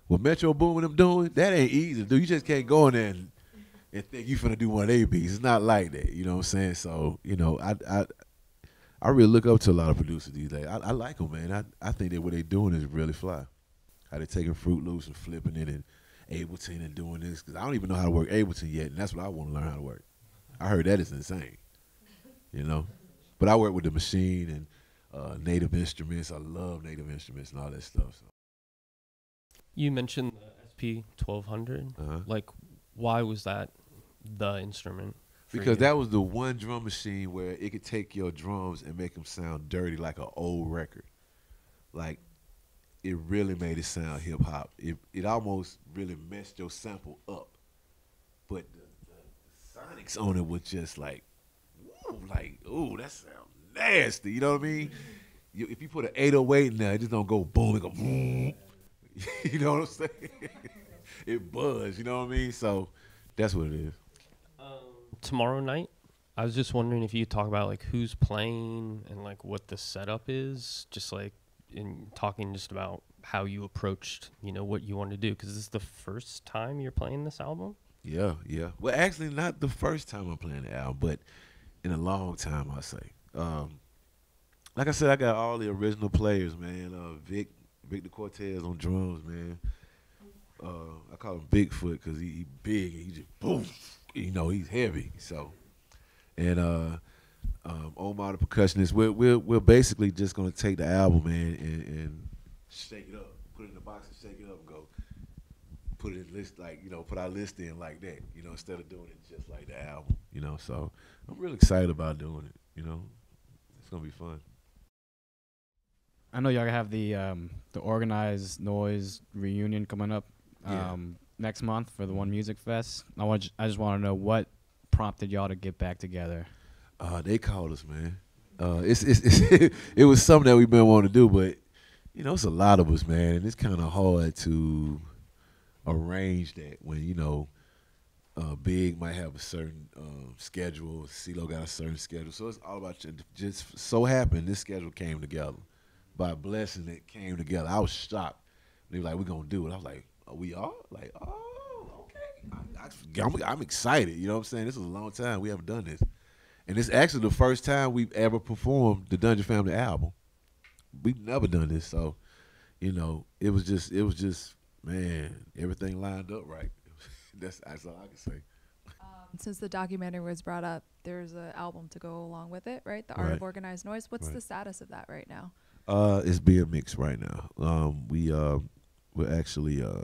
What Metro Boomin' them doing, that ain't easy to do. You just can't go in there and, and think you finna do one of their beats. It's not like that, you know what I'm saying? So, you know, I I, I really look up to a lot of producers these days. I, I like them, man. I, I think that what they doing is really fly. How they taking Fruit Loops and flipping it in Ableton and doing this, because I don't even know how to work Ableton yet, and that's what I want to learn how to work. I heard that is insane, you know? But I work with the machine and uh, native instruments. I love native instruments and all that stuff. So. You mentioned the S P twelve hundred. Uh-huh. Like, why was that the instrument? Because you? That was the one drum machine where it could take your drums and make them sound dirty like an old record. Like, it really made it sound hip hop. It it almost really messed your sample up, but the, the, the sonics on it was just like, ooh, like ooh, that sounds nasty. You know what I mean? You, if you put an eight oh eight in there, it just don't go boom. It go boom. You know what I'm saying? It buzz. You know what I mean? So that's what it is. Um, tomorrow night, I was just wondering if you could talk about like who's playing and like what the setup is, just like in talking just about how you approached, you know, what you wanted to do, because this is the first time you're playing this album. Yeah, yeah. Well, actually, not the first time I'm playing the album, but in a long time, I say. Um, like I said, I got all the original players, man. Uh, Vic, Vic the Cortez on drums, man. Uh, I call him Bigfoot because he, he big and he just boom. You know, he's heavy, so. And uh, um, Omar the percussionist, we're, we're, we're basically just going to take the album and, and, and shake it up, put it in the box and shake it up and go put it in list, like, you know, put our list in like that, you know, instead of doing it just like the album, you know. So I'm really excited about doing it, you know. It's going to be fun. I know y'all have the, um, the Organized Noize reunion coming up um, yeah. next month for the One Music Fest. I, want, I just want to know what prompted y'all to get back together? Uh, they called us, man. Uh, it's, it's, it's it was something that we've been wanting to do, but you know, it's a lot of us, man, and it's kind of hard to arrange that when, you know, uh, Big might have a certain um, schedule, CeeLo got a certain schedule, so it's all about you. Just so happened this schedule came together. By blessing, it came together. I was shocked. They were like, we're going to do it. I was like, are we all? Like, oh. I, I'm, I'm excited, you know what I'm saying? This is a long time we haven't done this. And it's actually the first time we've ever performed the Dungeon Family album. We've never done this, so, you know, it was just, it was just, man, everything lined up right. that's, that's all I can say. Um, since the documentary was brought up, there's an album to go along with it, right? The Art right. of Organized Noize. What's right. the status of that right now? Uh, it's being mixed right now. Um, we, uh, we're actually... Uh,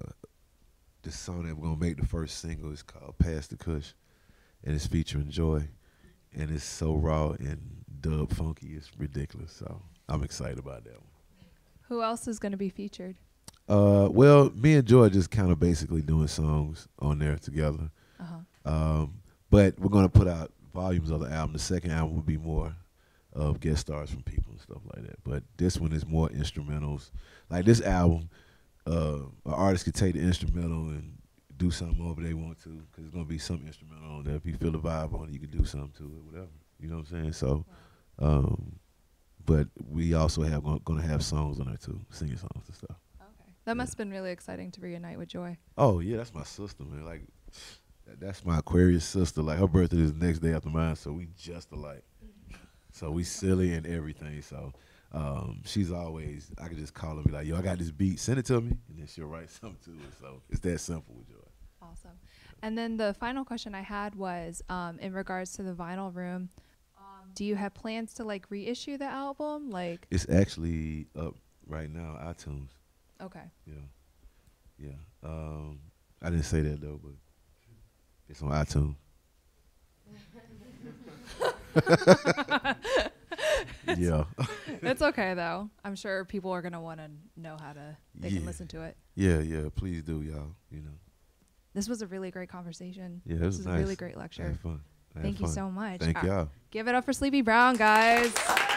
the song that we're gonna make the first single is called Pass the Kush, and it's featuring Joy, and it's so raw and dub funky, it's ridiculous, so I'm excited about that one. Who else is gonna be featured? Uh, well, me and Joy just kind of basically doing songs on there together, uh-huh. um, but we're gonna put out volumes of the album. The second album will be more of guest stars from people and stuff like that, but this one is more instrumentals. Like this album, Uh, an artist could take the instrumental and do something over they want to, because there's going to be some instrumental on there. If you feel the vibe on it, you can do something to it, whatever. You know what I'm saying? So, um, but we also have going to have songs on there too, singing songs and stuff. Okay. That yeah. must have been really exciting to reunite with Joy. Oh, yeah, that's my sister, man. Like, that, that's my Aquarius sister. Like, her birthday is the next day after mine, so we just alike. So we silly and everything, so. Um, she's always, I could just call her and be like, yo, I got this beat, send it to me, and then she'll write something to it, so it's that simple with Joy. Awesome. And then the final question I had was, um, in regards to the Vinyl Room, um, do you have plans to like reissue the album? Like, it's actually up right now, iTunes. Okay. Yeah, yeah. Um, I didn't say that though, but it's on iTunes. Yeah. It's okay though. I'm sure people are gonna want to know how to. They yeah. can listen to it. Yeah, yeah. Please do, y'all. You know. This was a really great conversation. Yeah, it was this was nice. A really great lecture. I had fun. I had Thank fun. you so much. Thank uh, y'all. Give it up for Sleepy Brown, guys.